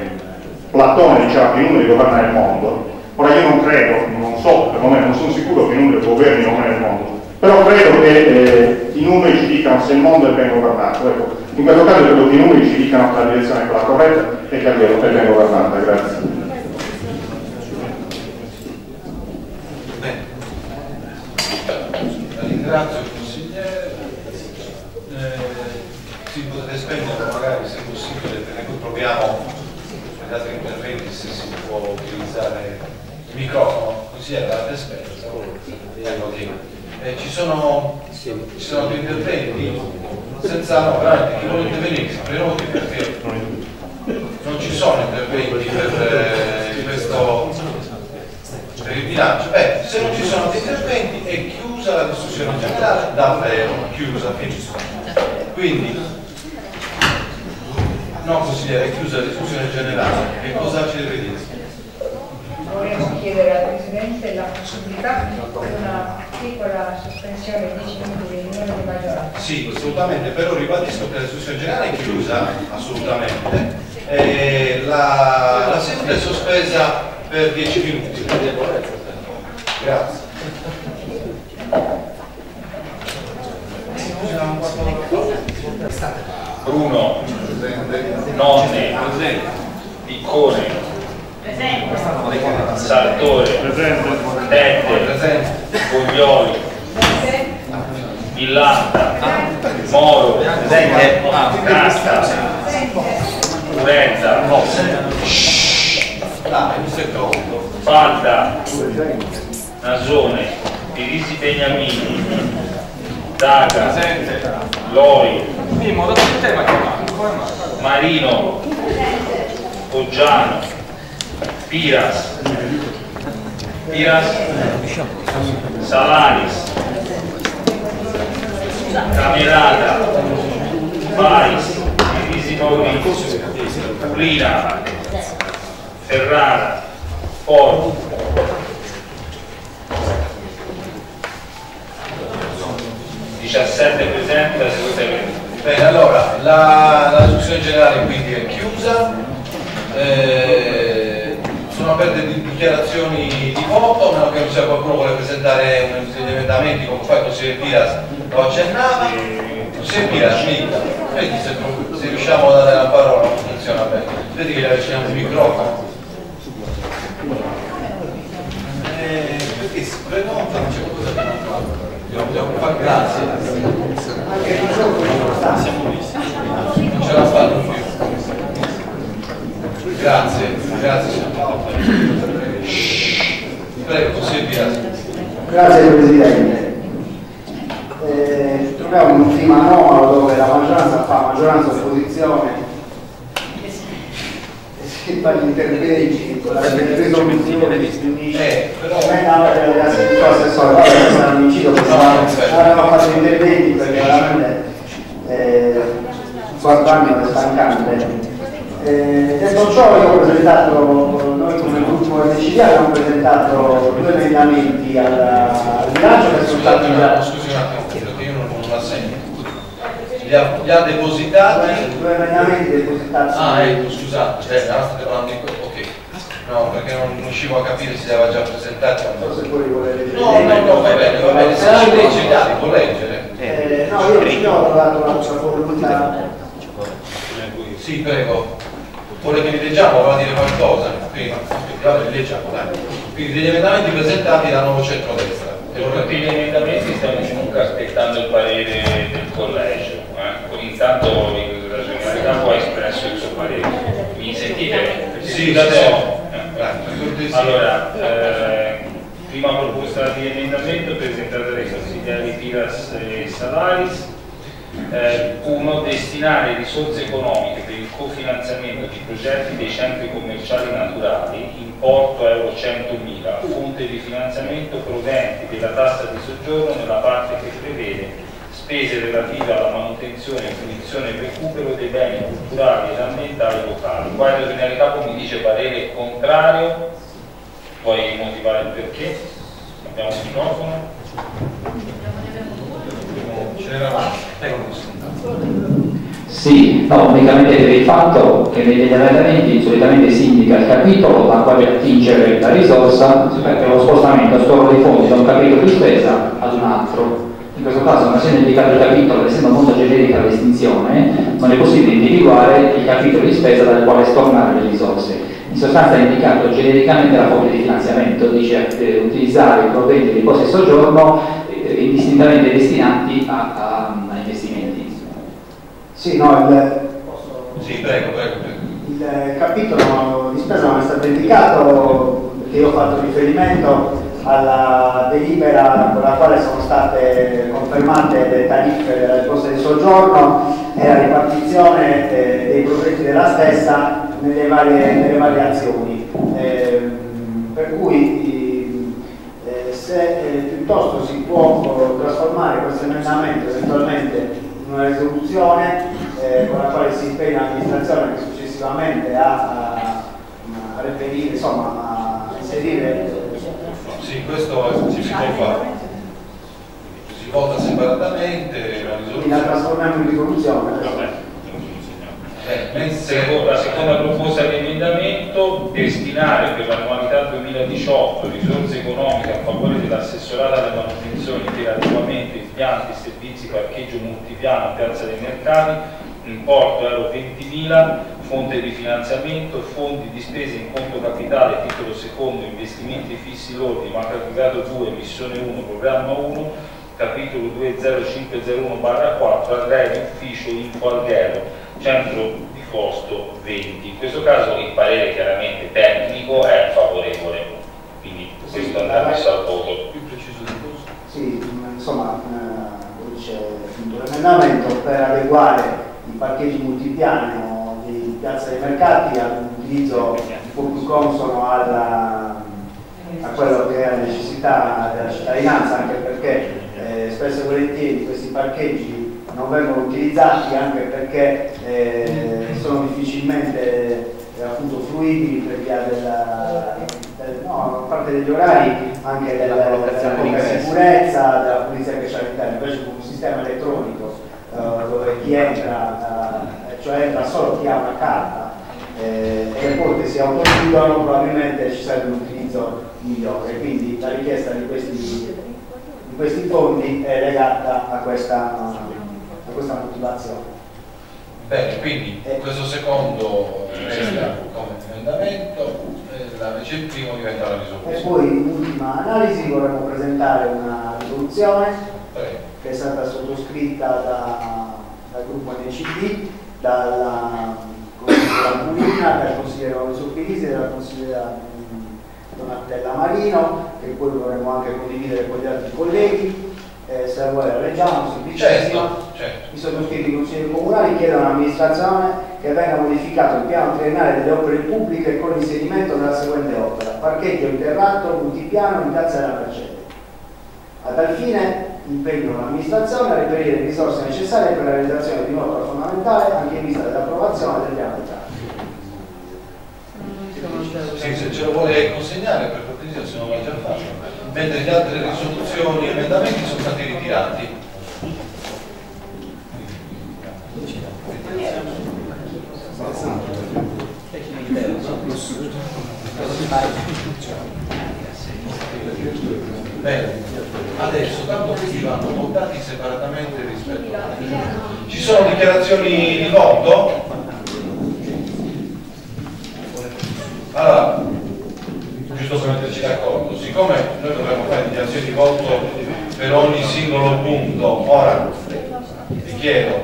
Platone diceva che i numeri governano il mondo. Ora io non credo, non so, per il momento non sono sicuro che i numeri governino il mondo, però credo che eh, i numeri ci dicano se il mondo è ben governato. Ecco, in questo caso credo che i numeri ci dicano la direzione quella corretta e che Alghero è ben governata. Grazie. Ringrazio il consigliere, eh, si potrebbe spendere magari se possibile, perché noi proviamo per altri interventi se si può utilizzare il microfono, consigliere la despensa, eh, ci sono ci sono dei interventi senza no, veramente chi vuole intervenire si prenoti perché non ci sono interventi per eh, questo per il bilancio. Beh, se non ci sono dei interventi è chiuso. La discussione generale davvero chiusa, finita. Quindi, no consigliere, è chiusa la discussione generale, che cosa ci deve dire? Volevo chiedere al Presidente la possibilità di una piccola sospensione di dieci minuti di riunione di maggioranza. Sì, assolutamente, però ribadisco che la discussione generale è chiusa, assolutamente. E la, la seduta è sospesa per dieci minuti. Grazie. Bruno, Nonne, Piccone, Sartore, Tedde, Coglioli, Milanta, Moro, Carta, Uretta, Fadda, Nasone, Pirisi Beniamino, Daga, Loi, Marino, Uggiano, Piras, Piras, Salaris, Camerata, Pais, Maurizio, Pulina, Ferrara, Porcu. diciassette presenti, bene, allora la, la discussione generale quindi è chiusa, eh, sono aperte dichiarazioni di voto, a meno che non sia qualcuno che vuole presentare degli emendamenti come fa il consigliere Piras lo accennava. Consigliere Piras, vedi se, se riusciamo a dare la parola, funziona bene, vedi che le avviciniamo il microfono. Eh, perché si prenota, non c'è qualcosa che non fa. Grazie, non ce la fanno più. Grazie, grazie signor Prego, consigliere. Grazie Presidente. Eh, troviamo un prima no dove la maggioranza fa maggioranza opposizione e si fa gli interventi con la risoluzione di studiare. Però avevamo fatto gli interventi perché veramente eh, guardarmi è stancante. Eh, detto ciò, io ho presentato, noi come gruppo R C D abbiamo presentato due emendamenti al bilancio che sono stati già. Scusi un attimo, perché io non lo assegno. Li ha, li ha depositati? Due emendamenti depositati. Ah, ecco, scusate, cioè, state parlando di questo. No, perché non riuscivo a capire se l'aveva già presentata. Forse poi volete leggere. No, no, no, va bene, va bene, se ci leggi dai, può leggere. Eh, no, io ho trovato la nostra volontà. Sì, prego. Vuole che li leggiamo, voleva dire qualcosa. Prima, aspettate, li leggiamo, dai. Quindi degli emendamenti presentati da Nuovo Centrodestra. E tutti gli emendamenti stiamo comunque aspettando il parere del collegio. Eh? Intanto la generalità poi ha espresso il suo parere. Mi sentite? Sì, da te. Allora, eh, prima proposta di emendamento presentata dai consiglieri Piras e Salaris, uno eh, destinare risorse economiche per il cofinanziamento di progetti dei centri commerciali naturali, importo euro centomila, fonte di finanziamento proventi della tassa di soggiorno nella parte che prevede spese relative alla manutenzione, fruizione e recupero dei beni culturali ed ambientali locali. Guarda, finalità, come dice, parere contrario, puoi motivare il perché? Abbiamo il microfono. Sì, no, praticamente per il fatto che negli emendamenti solitamente si indica il capitolo da quale attingere la risorsa, si prende lo spostamento solo dei fondi da un capitolo di spesa ad un altro. In questo caso, non essendo indicato il capitolo, essendo molto generica la distinzione, non è possibile individuare il capitolo di spesa dal quale stornare le risorse. In sostanza è indicato genericamente la fonte di finanziamento, dice eh, utilizzare i proventi di posto e soggiorno eh, indistintamente destinati a, a, a investimenti. Sì, no, il, posso... sì, prego, prego, prego. Il capitolo di spesa non è stato indicato, perché io ho fatto riferimento alla delibera con la quale sono state confermate le tariffe della posta di soggiorno e la ripartizione eh, dei progetti della stessa nelle varie, nelle varie azioni. Eh, per cui eh, se eh, piuttosto si può trasformare questo emendamento eventualmente in una risoluzione eh, con la quale si impegna l'amministrazione che successivamente a, a, a reperire, insomma, a inserire. Sì, questo si può fare. Si vota separatamente la risoluzione. La trasformiamo in risoluzione. Eh, la seconda proposta di emendamento: destinare per l'annualità duemiladiciotto risorse economiche a favore dell'assessorato alla manutenzione e adeguamento impianti, servizi, parcheggio multipiano, piazza dei mercati, importo euro ventimila, fonte di finanziamento, fondi di spese in conto capitale, titolo secondo, investimenti fissi lordi, manca aggregato due, missione uno, programma uno, capitolo duemilacinquecentouno quattro, arredo ufficio info Alghero, centro di costo venti. In questo caso il parere chiaramente tecnico è favorevole, quindi questo andrà messo al voto. Più preciso di questo? Sì, insomma, eh, dice l'emendamento per adeguare i parcheggi multipiani di piazza dei mercati all'utilizzo un po' più consono alla, a quello che è la necessità della cittadinanza, anche perché eh, spesso e volentieri questi parcheggi non vengono utilizzati, anche perché eh, sono difficilmente eh, appunto fruibili per via della, del, no, a parte degli orari, anche della, della, della sicurezza, della pulizia che c'è all'interno. Invece con un sistema elettronico eh, dove chi entra eh, cioè da solo chi ha una carta eh, e le porte si autochiudono, probabilmente ci sarebbe un utilizzo migliore. Quindi la richiesta di questi, di questi fondi è legata a questa, a questa motivazione. Bene, quindi eh. questo secondo resta come emendamento, invece il primo diventa la risoluzione. E poi in ultima analisi vorremmo presentare una risoluzione Prego. che è stata sottoscritta da, dal gruppo N C D, dalla consigliera Pulina, dal consigliere Maurizio Pirisi e dalla consigliera Donatella Marino, che poi vorremmo anche condividere con gli altri colleghi. Eh, se la vuole la leggiamo, semplicissima. I sottoscritti consiglieri comunali chiedono all'amministrazione che venga modificato il piano triennale delle opere pubbliche con l'inserimento della seguente opera: parcheggio interrato multipiano in piazza della Mercedes. A tal fine impegnano l'amministrazione a reperire le risorse necessarie per la realizzazione di un'opera fondamentale anche in vista dell'approvazione del piano d'Italia. Sì, se ce lo vuole consegnare per cortesia, se non l'ha già fatto, mentre le altre risoluzioni e emendamenti sono stati ritirati. Bene. Adesso, tanto questi vanno votati separatamente rispetto a altri. Ci sono dichiarazioni di voto? Allora, giusto per metterci d'accordo, siccome noi dovremmo fare dichiarazioni di voto per ogni singolo punto, ora vi chiedo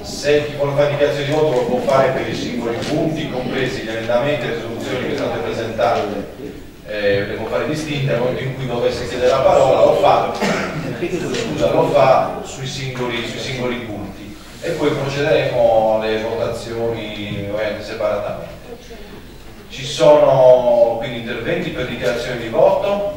se chi vuole fare dichiarazioni di voto lo può fare per i singoli punti, compresi gli emendamenti e le risoluzioni che sono state presentate. Eh, devo fare distinta, nel momento in cui dovesse chiedere la parola lo fa, scusa, lo fa sui singoli, sui singoli punti e poi procederemo alle votazioni eh, separatamente. Ci sono quindi interventi per dichiarazione di voto.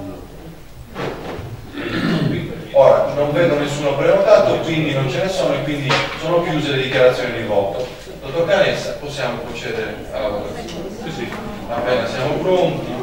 Ora non vedo nessuno prenotato, e quindi non ce ne sono e quindi sono chiuse le dichiarazioni di voto. Dottor Caressa, possiamo procedere alla votazione? Sì, sì. Va bene, siamo pronti.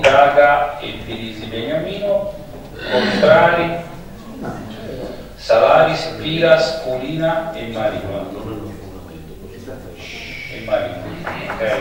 Daga e Pirisi Beniamino, contrari Salaris, Piras, Pulina e Marino. E Marino. Okay.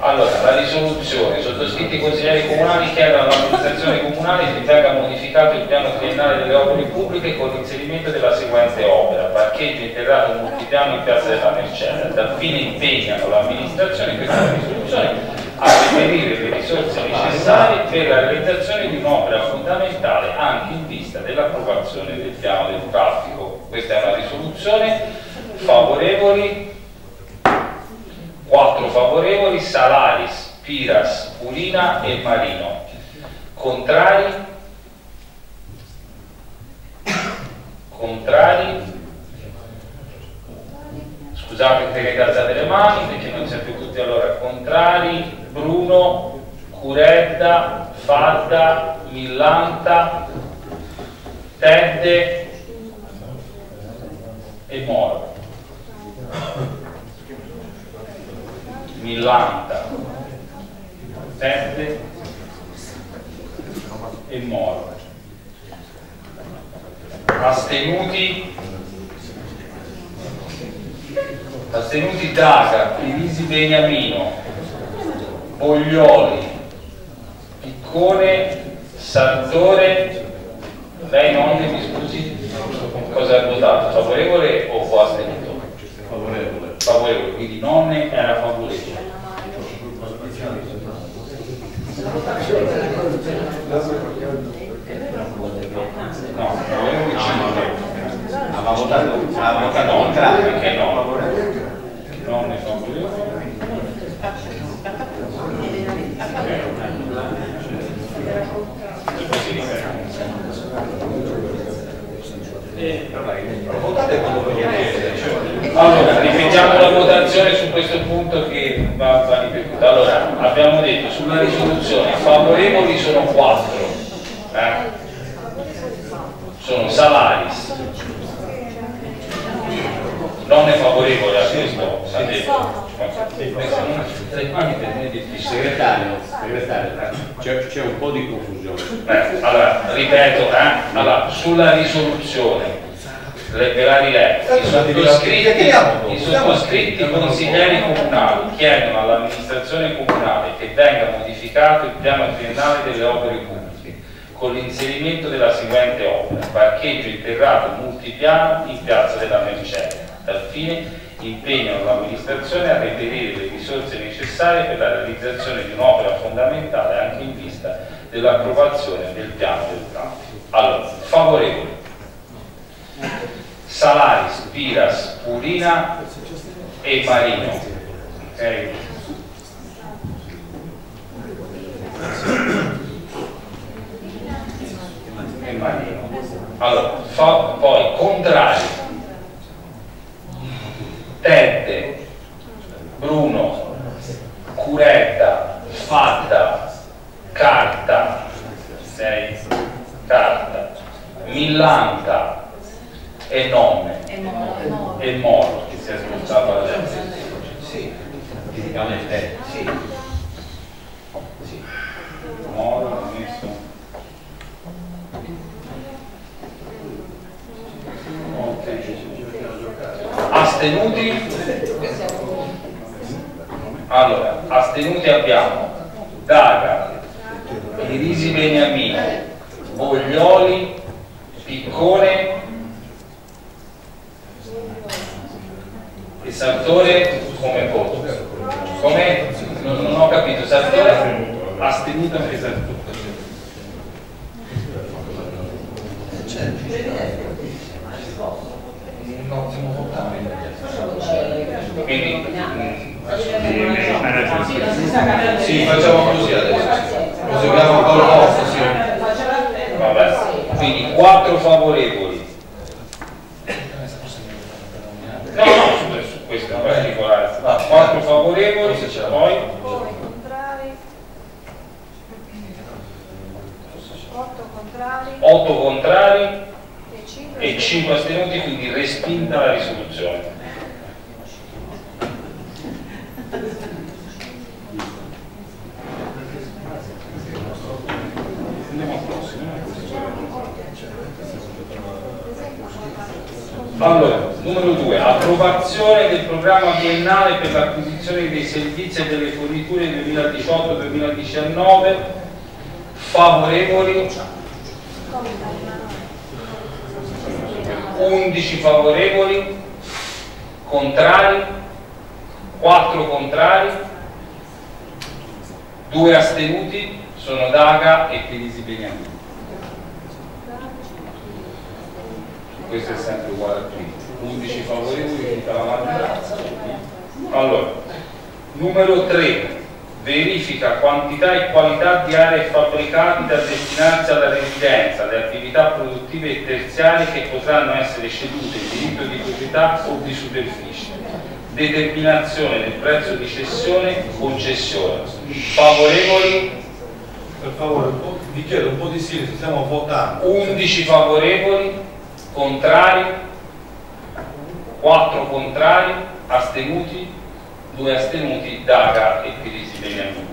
Allora, la risoluzione, sottoscritti i consiglieri comunali che erano all'amministrazione comunale che venga modificato il piano triennale delle opere pubbliche con l'inserimento della seguente opera, parcheggio interrato multipiano in piazza della Mercede, dal fine impegnano l'amministrazione per questa risoluzione a reperire le risorse necessarie per la realizzazione di un'opera fondamentale anche in vista dell'approvazione del piano del traffico. Questa è una risoluzione. Favorevoli, quattro favorevoli, Salaris, Piras, Pulina e Marino. Contrari, contrari, scusate che alzate le mani perché non siete tutti, allora contrari Bruno, Curedda, Fadda, Milanta, Tedde e Moro. Milanta, Tedde e Moro. Astenuti, astenuti Daga, Pirisi Beniamino, Boglioli, Piccone Sartore, lei nonne mi scusi, cosa ha votato? Favorevole o astenuto? Favorevole. Favorevole, quindi nonne era favorevole. No, favorevole cinque. Aveva votato contrario, perché no? Nonne favorevole. Allora, ripetiamo la votazione su questo punto che va, va ripetuta. Allora, abbiamo detto sulla risoluzione favorevoli sono quattro, eh? Sono Salaris, non è favorevole a questo, si è detto. Il segretario, c'è un po' di confusione. Beh, allora, ripeto, eh? Allora, sulla risoluzione ve la riletta, i sottoscritti, i sottoscritti consiglieri comunali chiedono all'amministrazione comunale che venga modificato il piano triennale delle opere pubbliche con l'inserimento della seguente opera: parcheggio interrato multipiano in piazza della Mercede. Al fine impegnano l'amministrazione a reperire le risorse necessarie per la realizzazione di un'opera fondamentale anche in vista dell'approvazione del piano del traffico. Allora, favorevole Salaris, Piras, Pulina e Marino. Okay. E Marino. Allora, fa, poi contrario Tedde, Bruno, Curedda, Fadda, Carta, sei, Carta, Milanta e Nonne e Moro, che si è smontato alla gente. Sì, fisicamente sì. Sì. Moro ha messo. Ok. Astenuti? Allora, astenuti abbiamo Daga, Pirisi Beniamino, Boglioli, Piccone e Sartore come voto. Come? Non, non ho capito, Sartore astenuto anche Sartore. No, siamo votati. Quindi, sì, facciamo così adesso. Proseguiamo con la votazione. Vabbè. Quindi quattro favorevoli. No, no, su, su questo in particolare. quattro favorevoli, se ce la vuoi. otto contrari. E cinque astenuti, quindi respinta la risoluzione. Andiamo al prossimo. Allora, numero due, approvazione del programma biennale per l'acquisizione dei servizi e delle forniture duemiladiciotto duemiladiciannove. Favorevoli undici favorevoli, contrari, quattro contrari, due astenuti, sono Daga e Pirisi Beniamino. Questo è sempre uguale a prima. undici favorevoli, tutta la maggioranza. Allora, numero tre, verifica quantità e qualità di aree fabbricate da destinarsi alla residenza, alle attività produttive e terziali che potranno essere cedute in diritto di proprietà o di superficie, determinazione del prezzo di cessione o concessione. Favorevoli? Per favore, vi chiedo un po' di silenzio, stiamo votando. undici favorevoli, contrari, quattro contrari, astenuti, due astenuti, Daga e Pirisi Beniamino.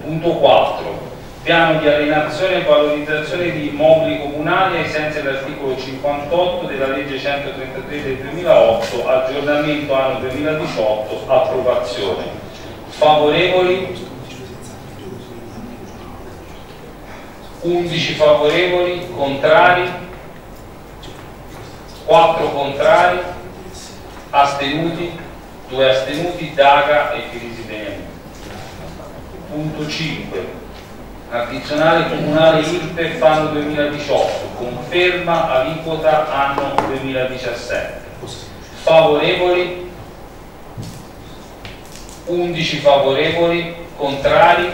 Punto quattro. Piano di alienazione e valorizzazione di immobili comunali ai sensi dell'articolo cinquantotto della legge centotrentatré del duemilaotto, aggiornamento anno duemiladiciotto, approvazione. Favorevoli? undici favorevoli, contrari, quattro contrari, astenuti, due astenuti, Daga e Pirisi Beniamino. Punto cinque. Addizionale comunale I R P E F fanno duemiladiciotto, conferma aliquota anno duemiladiciassette. Favorevoli, undici favorevoli, contrari,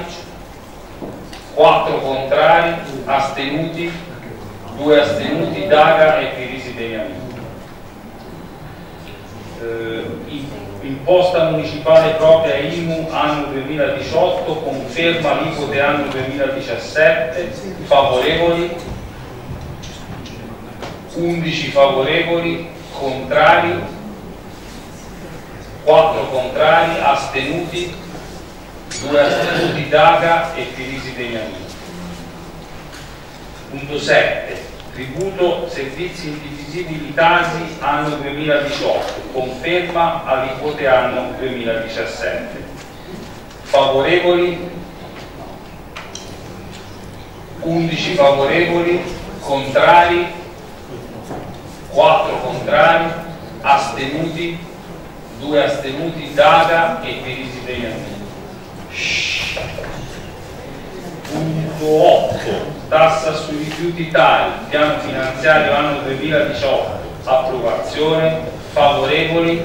quattro contrari, astenuti, due astenuti, Daga e Pirisi Beniamino. Eh, Imposta municipale propria I M U anno duemiladiciotto, conferma aliquote anno duemiladiciassette, favorevoli, undici favorevoli, contrari, quattro contrari, astenuti, due astenuti, Daga e Pirisi Beniamino. Punto sette. Tributo servizi indivisibili T A S I anno duemiladiciotto, conferma aliquote anno duemiladiciassette. Favorevoli, undici favorevoli, contrari, quattro contrari, astenuti, due astenuti, Daga e Pirisi Beniamino. Punto otto. Tassa sui rifiuti tali, piano finanziario anno duemiladiciotto, approvazione, favorevoli,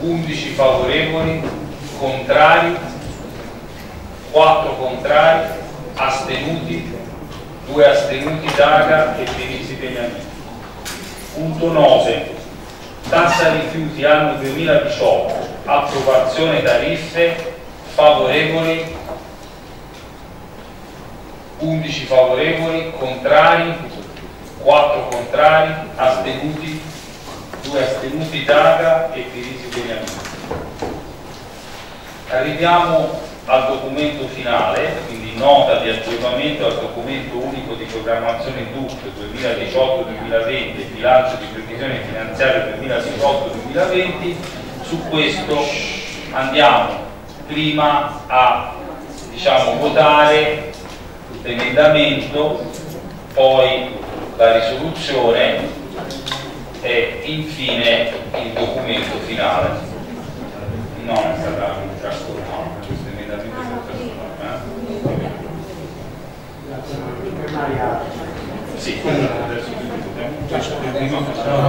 undici favorevoli, contrari, quattro contrari, astenuti, due astenuti, Daga e Pirisi Beniamino. Punto nove. Tassa rifiuti anno duemiladiciotto, approvazione tariffe, favorevoli, undici favorevoli, contrari, quattro contrari, astenuti, due astenuti, Daga e Pirisi Beniamino. Arriviamo al documento finale, quindi nota di aggiornamento al documento unico di programmazione D U P duemiladiciotto duemilaventi, bilancio di previsione finanziaria duemiladiciotto duemilaventi. Su questo andiamo prima a, diciamo, votare l'emendamento, poi la risoluzione e infine il documento finale. No, è stata un trasformato, questo emendamento è stato trasformato. Sì, quindi adesso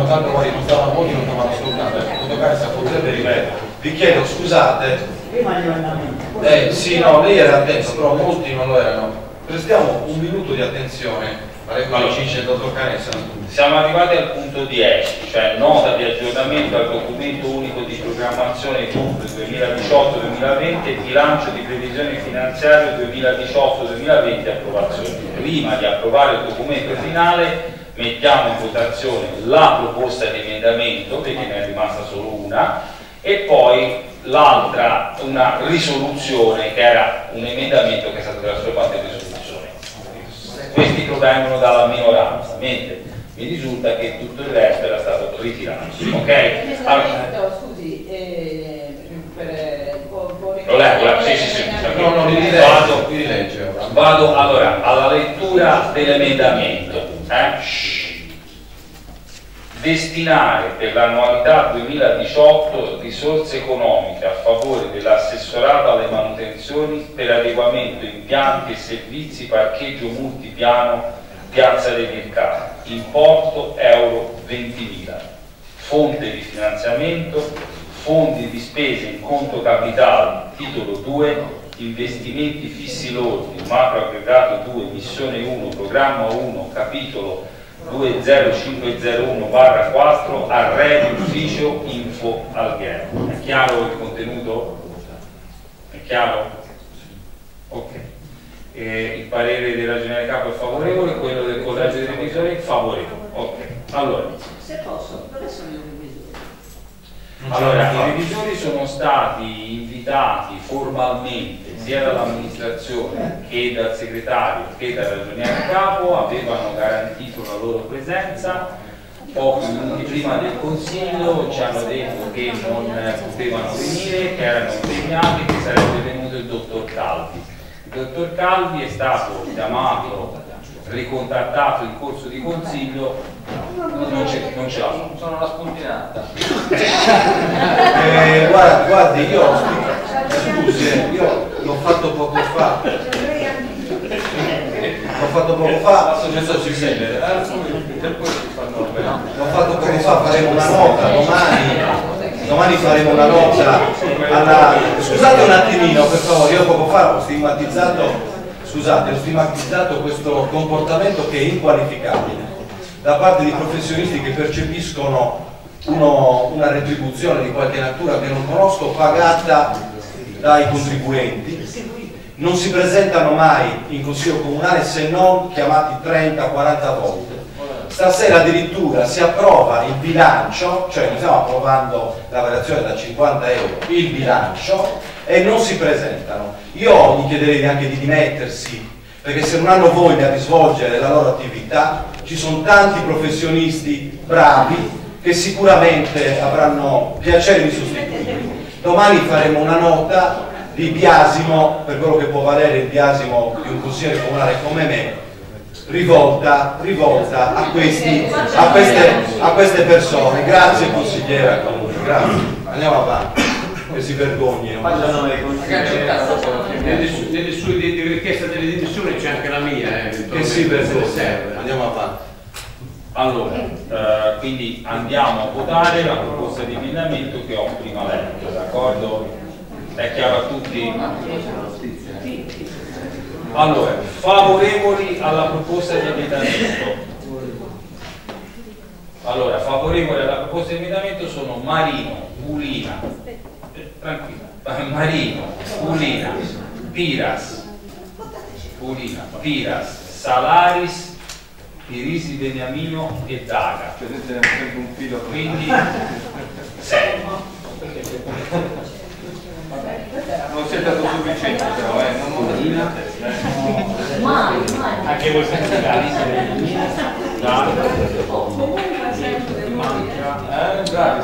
tanto poi non stava a voti, non stava assolutamente. Vi chiedo scusate. Prima l'emendamento. Eh sì, no, lei era attento, però molti non lo erano. Prestiamo un minuto di attenzione alle quattordici toccare. Siamo arrivati al punto dieci, cioè nota di aggiornamento al documento unico di programmazione D U P duemiladiciotto duemilaventi e bilancio di previsione finanziaria duemiladiciotto duemilaventi, approvazione. Prima di approvare il documento finale mettiamo in votazione la proposta di emendamento, perché ne è rimasta solo una, e poi l'altra, una risoluzione che era un emendamento che è stato trasformato in risoluzione. Questi provengono dalla minoranza, mentre mi risulta che tutto il resto era stato ritirato. Ok? Allora, scusi, eh, per, può, può lo leggo, la, sì, sì, sì, no, no, mi rileggo, mi rileggo. Vado allora alla lettura dell'emendamento. Eh? Destinare per l'annualità duemiladiciotto risorse economiche a favore dell'assessorato alle manutenzioni per adeguamento impianti e servizi parcheggio multipiano piazza dei mercati, importo euro ventimila, fonte di finanziamento, fondi di spese in conto capitale, titolo due, investimenti fissi lordi, macro aggregato due, missione uno, programma uno, capitolo duemilacinquecentouno quattro, arredo ufficio info Alghero. È chiaro il contenuto? È chiaro? Ok. Eh, il parere del ragionare capo è favorevole, quello del collegio dei revisori è favorevole. Ok. Allora, se posso, dove sono i revisori? Allora, i revisori sono stati invitati formalmente sia dall'amministrazione che dal segretario che dal ragioniere capo, avevano garantito la loro presenza. Pochi minuti prima del consiglio ci hanno detto che non potevano venire, che erano impegnati, che sarebbe venuto il dottor Calvi. Il dottor Calvi è stato chiamato, ricontattato in corso di consiglio, non ce l'ha, sono una spontinata. eh, guardi, guardi, io scusi, io l'ho fatto poco fa. L'ho fatto poco fa, non so se sente. L'ho fatto poco fa, faremo una nota domani. Domani faremo una nota alla... Scusate un attimino, per favore, io poco fa ho stigmatizzato, scusate, ho stigmatizzato questo comportamento che è inqualificabile da parte di professionisti che percepiscono uno, una retribuzione di qualche natura che non conosco, pagata dai contribuenti, non si presentano mai in Consiglio Comunale se non chiamati trenta quaranta volte. Stasera addirittura si approva il bilancio, cioè noi stiamo approvando la variazione da cinquanta euro, il bilancio, e non si presentano. Io gli chiederei anche di dimettersi, perché se non hanno voglia di svolgere la loro attività, ci sono tanti professionisti bravi che sicuramente avranno piacere di sostituirli. Domani faremo una nota di biasimo, per quello che può valere il biasimo di un consigliere comunale come me, rivolta, rivolta a, questi, a, queste, a queste persone. Grazie consigliera, comunque, grazie. Andiamo avanti, che si vergognino. Nelle sue richieste delle dimissioni c'è anche la mia. Eh, che si vergognino. Andiamo avanti. Allora, eh, quindi andiamo a votare la proposta di emendamento che ho prima letto, d'accordo? È chiaro a tutti? Allora, favorevoli alla proposta di emendamento. Allora, favorevoli alla proposta di emendamento sono Marino, Pulina, eh, tranquilla, Marino, Pulina, Piras, Pulina, Piras, Salaris, Pirisi, Beniamino e Daga. Quindi, sei. Non sei stato sufficiente però, eh, non Molina. Mai, mai. Anche voi siete bravi. Manca. Eh, bravi siamo.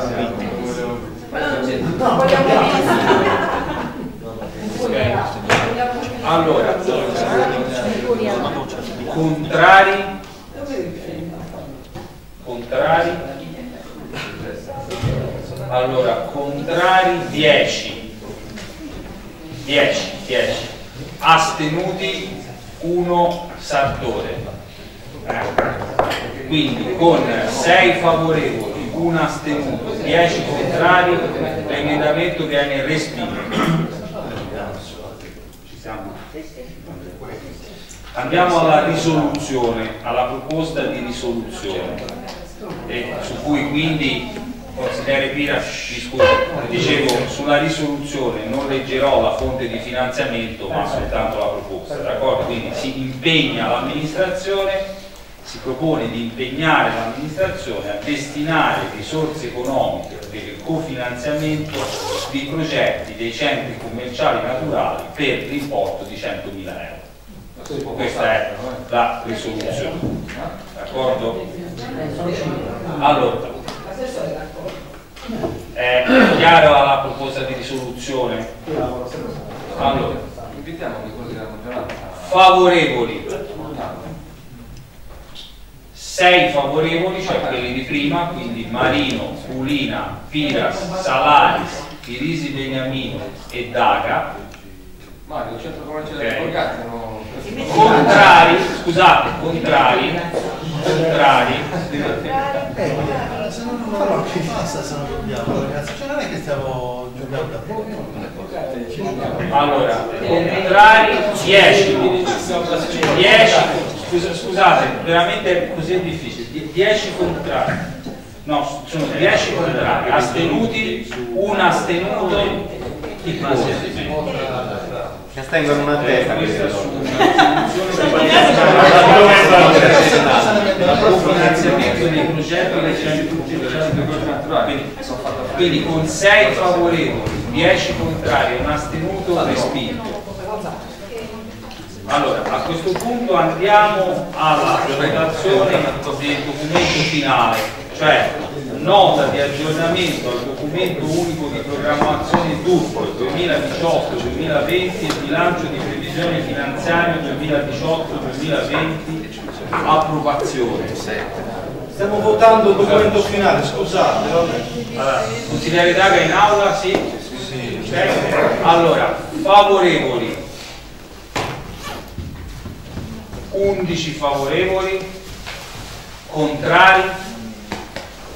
Ma non c'è tutto. No, vogliamo vedere. Ok. Allora, contrari. Contrari. Allora, contrari dieci. dieci, dieci, astenuti uno, Sartore, eh? Quindi con sei favorevoli, uno astenuto, dieci contrari, l'emendamento viene respinto. Ci siamo? Andiamo alla risoluzione, alla proposta di risoluzione, e su cui quindi consigliere Pira, mi scuso, dicevo, sulla risoluzione non leggerò la fonte di finanziamento ma soltanto la proposta, d'accordo? Quindi si impegna l'amministrazione, si propone di impegnare l'amministrazione a destinare risorse economiche per il cofinanziamento di progetti dei centri commerciali naturali per l'importo di centomila euro. Questa è la risoluzione, d'accordo? Allora, è chiaro alla proposta di risoluzione? Allora, favorevoli, sei favorevoli, cioè quelli di prima, quindi Marino, Pulina, Piras, Salaris, Pirisi, Beniamino e Daga. Okay. Contrari, scusate, contrari, contrari. Però che passa se non dobbiamo, ragazzi? Cioè non è che stiamo giocando a poco. Allora, contrari dieci, dieci, scusa, scusate, veramente così è difficile, dieci contrari, no, sono dieci contrari, astenuti, un astenuto, il che stengono una testa. Cofinanziamento dei progetti dei centri naturali, quindi con sei favorevoli, dieci contrari e un astenuto respinto. Allora, a questo punto andiamo alla presentazione del documento finale, cioè nota di aggiornamento al documento documento unico di programmazione turco duemiladiciotto duemilaventi e bilancio di previsione finanziaria duemiladiciotto duemilaventi, approvazione. Stiamo votando il documento finale, scusate. Allora, consigliere Daga in aula, sì? Sì, sì. Allora, favorevoli, undici favorevoli, contrari,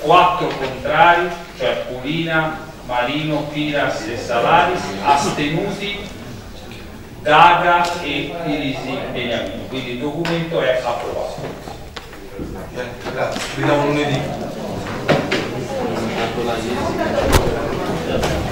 quattro contrari, cioè Pulina, Marino, Piras e Salaris, astenuti Daga e Pirisi Beniamino. Quindi il documento è approvato. Bene, grazie, ci vediamo lunedì.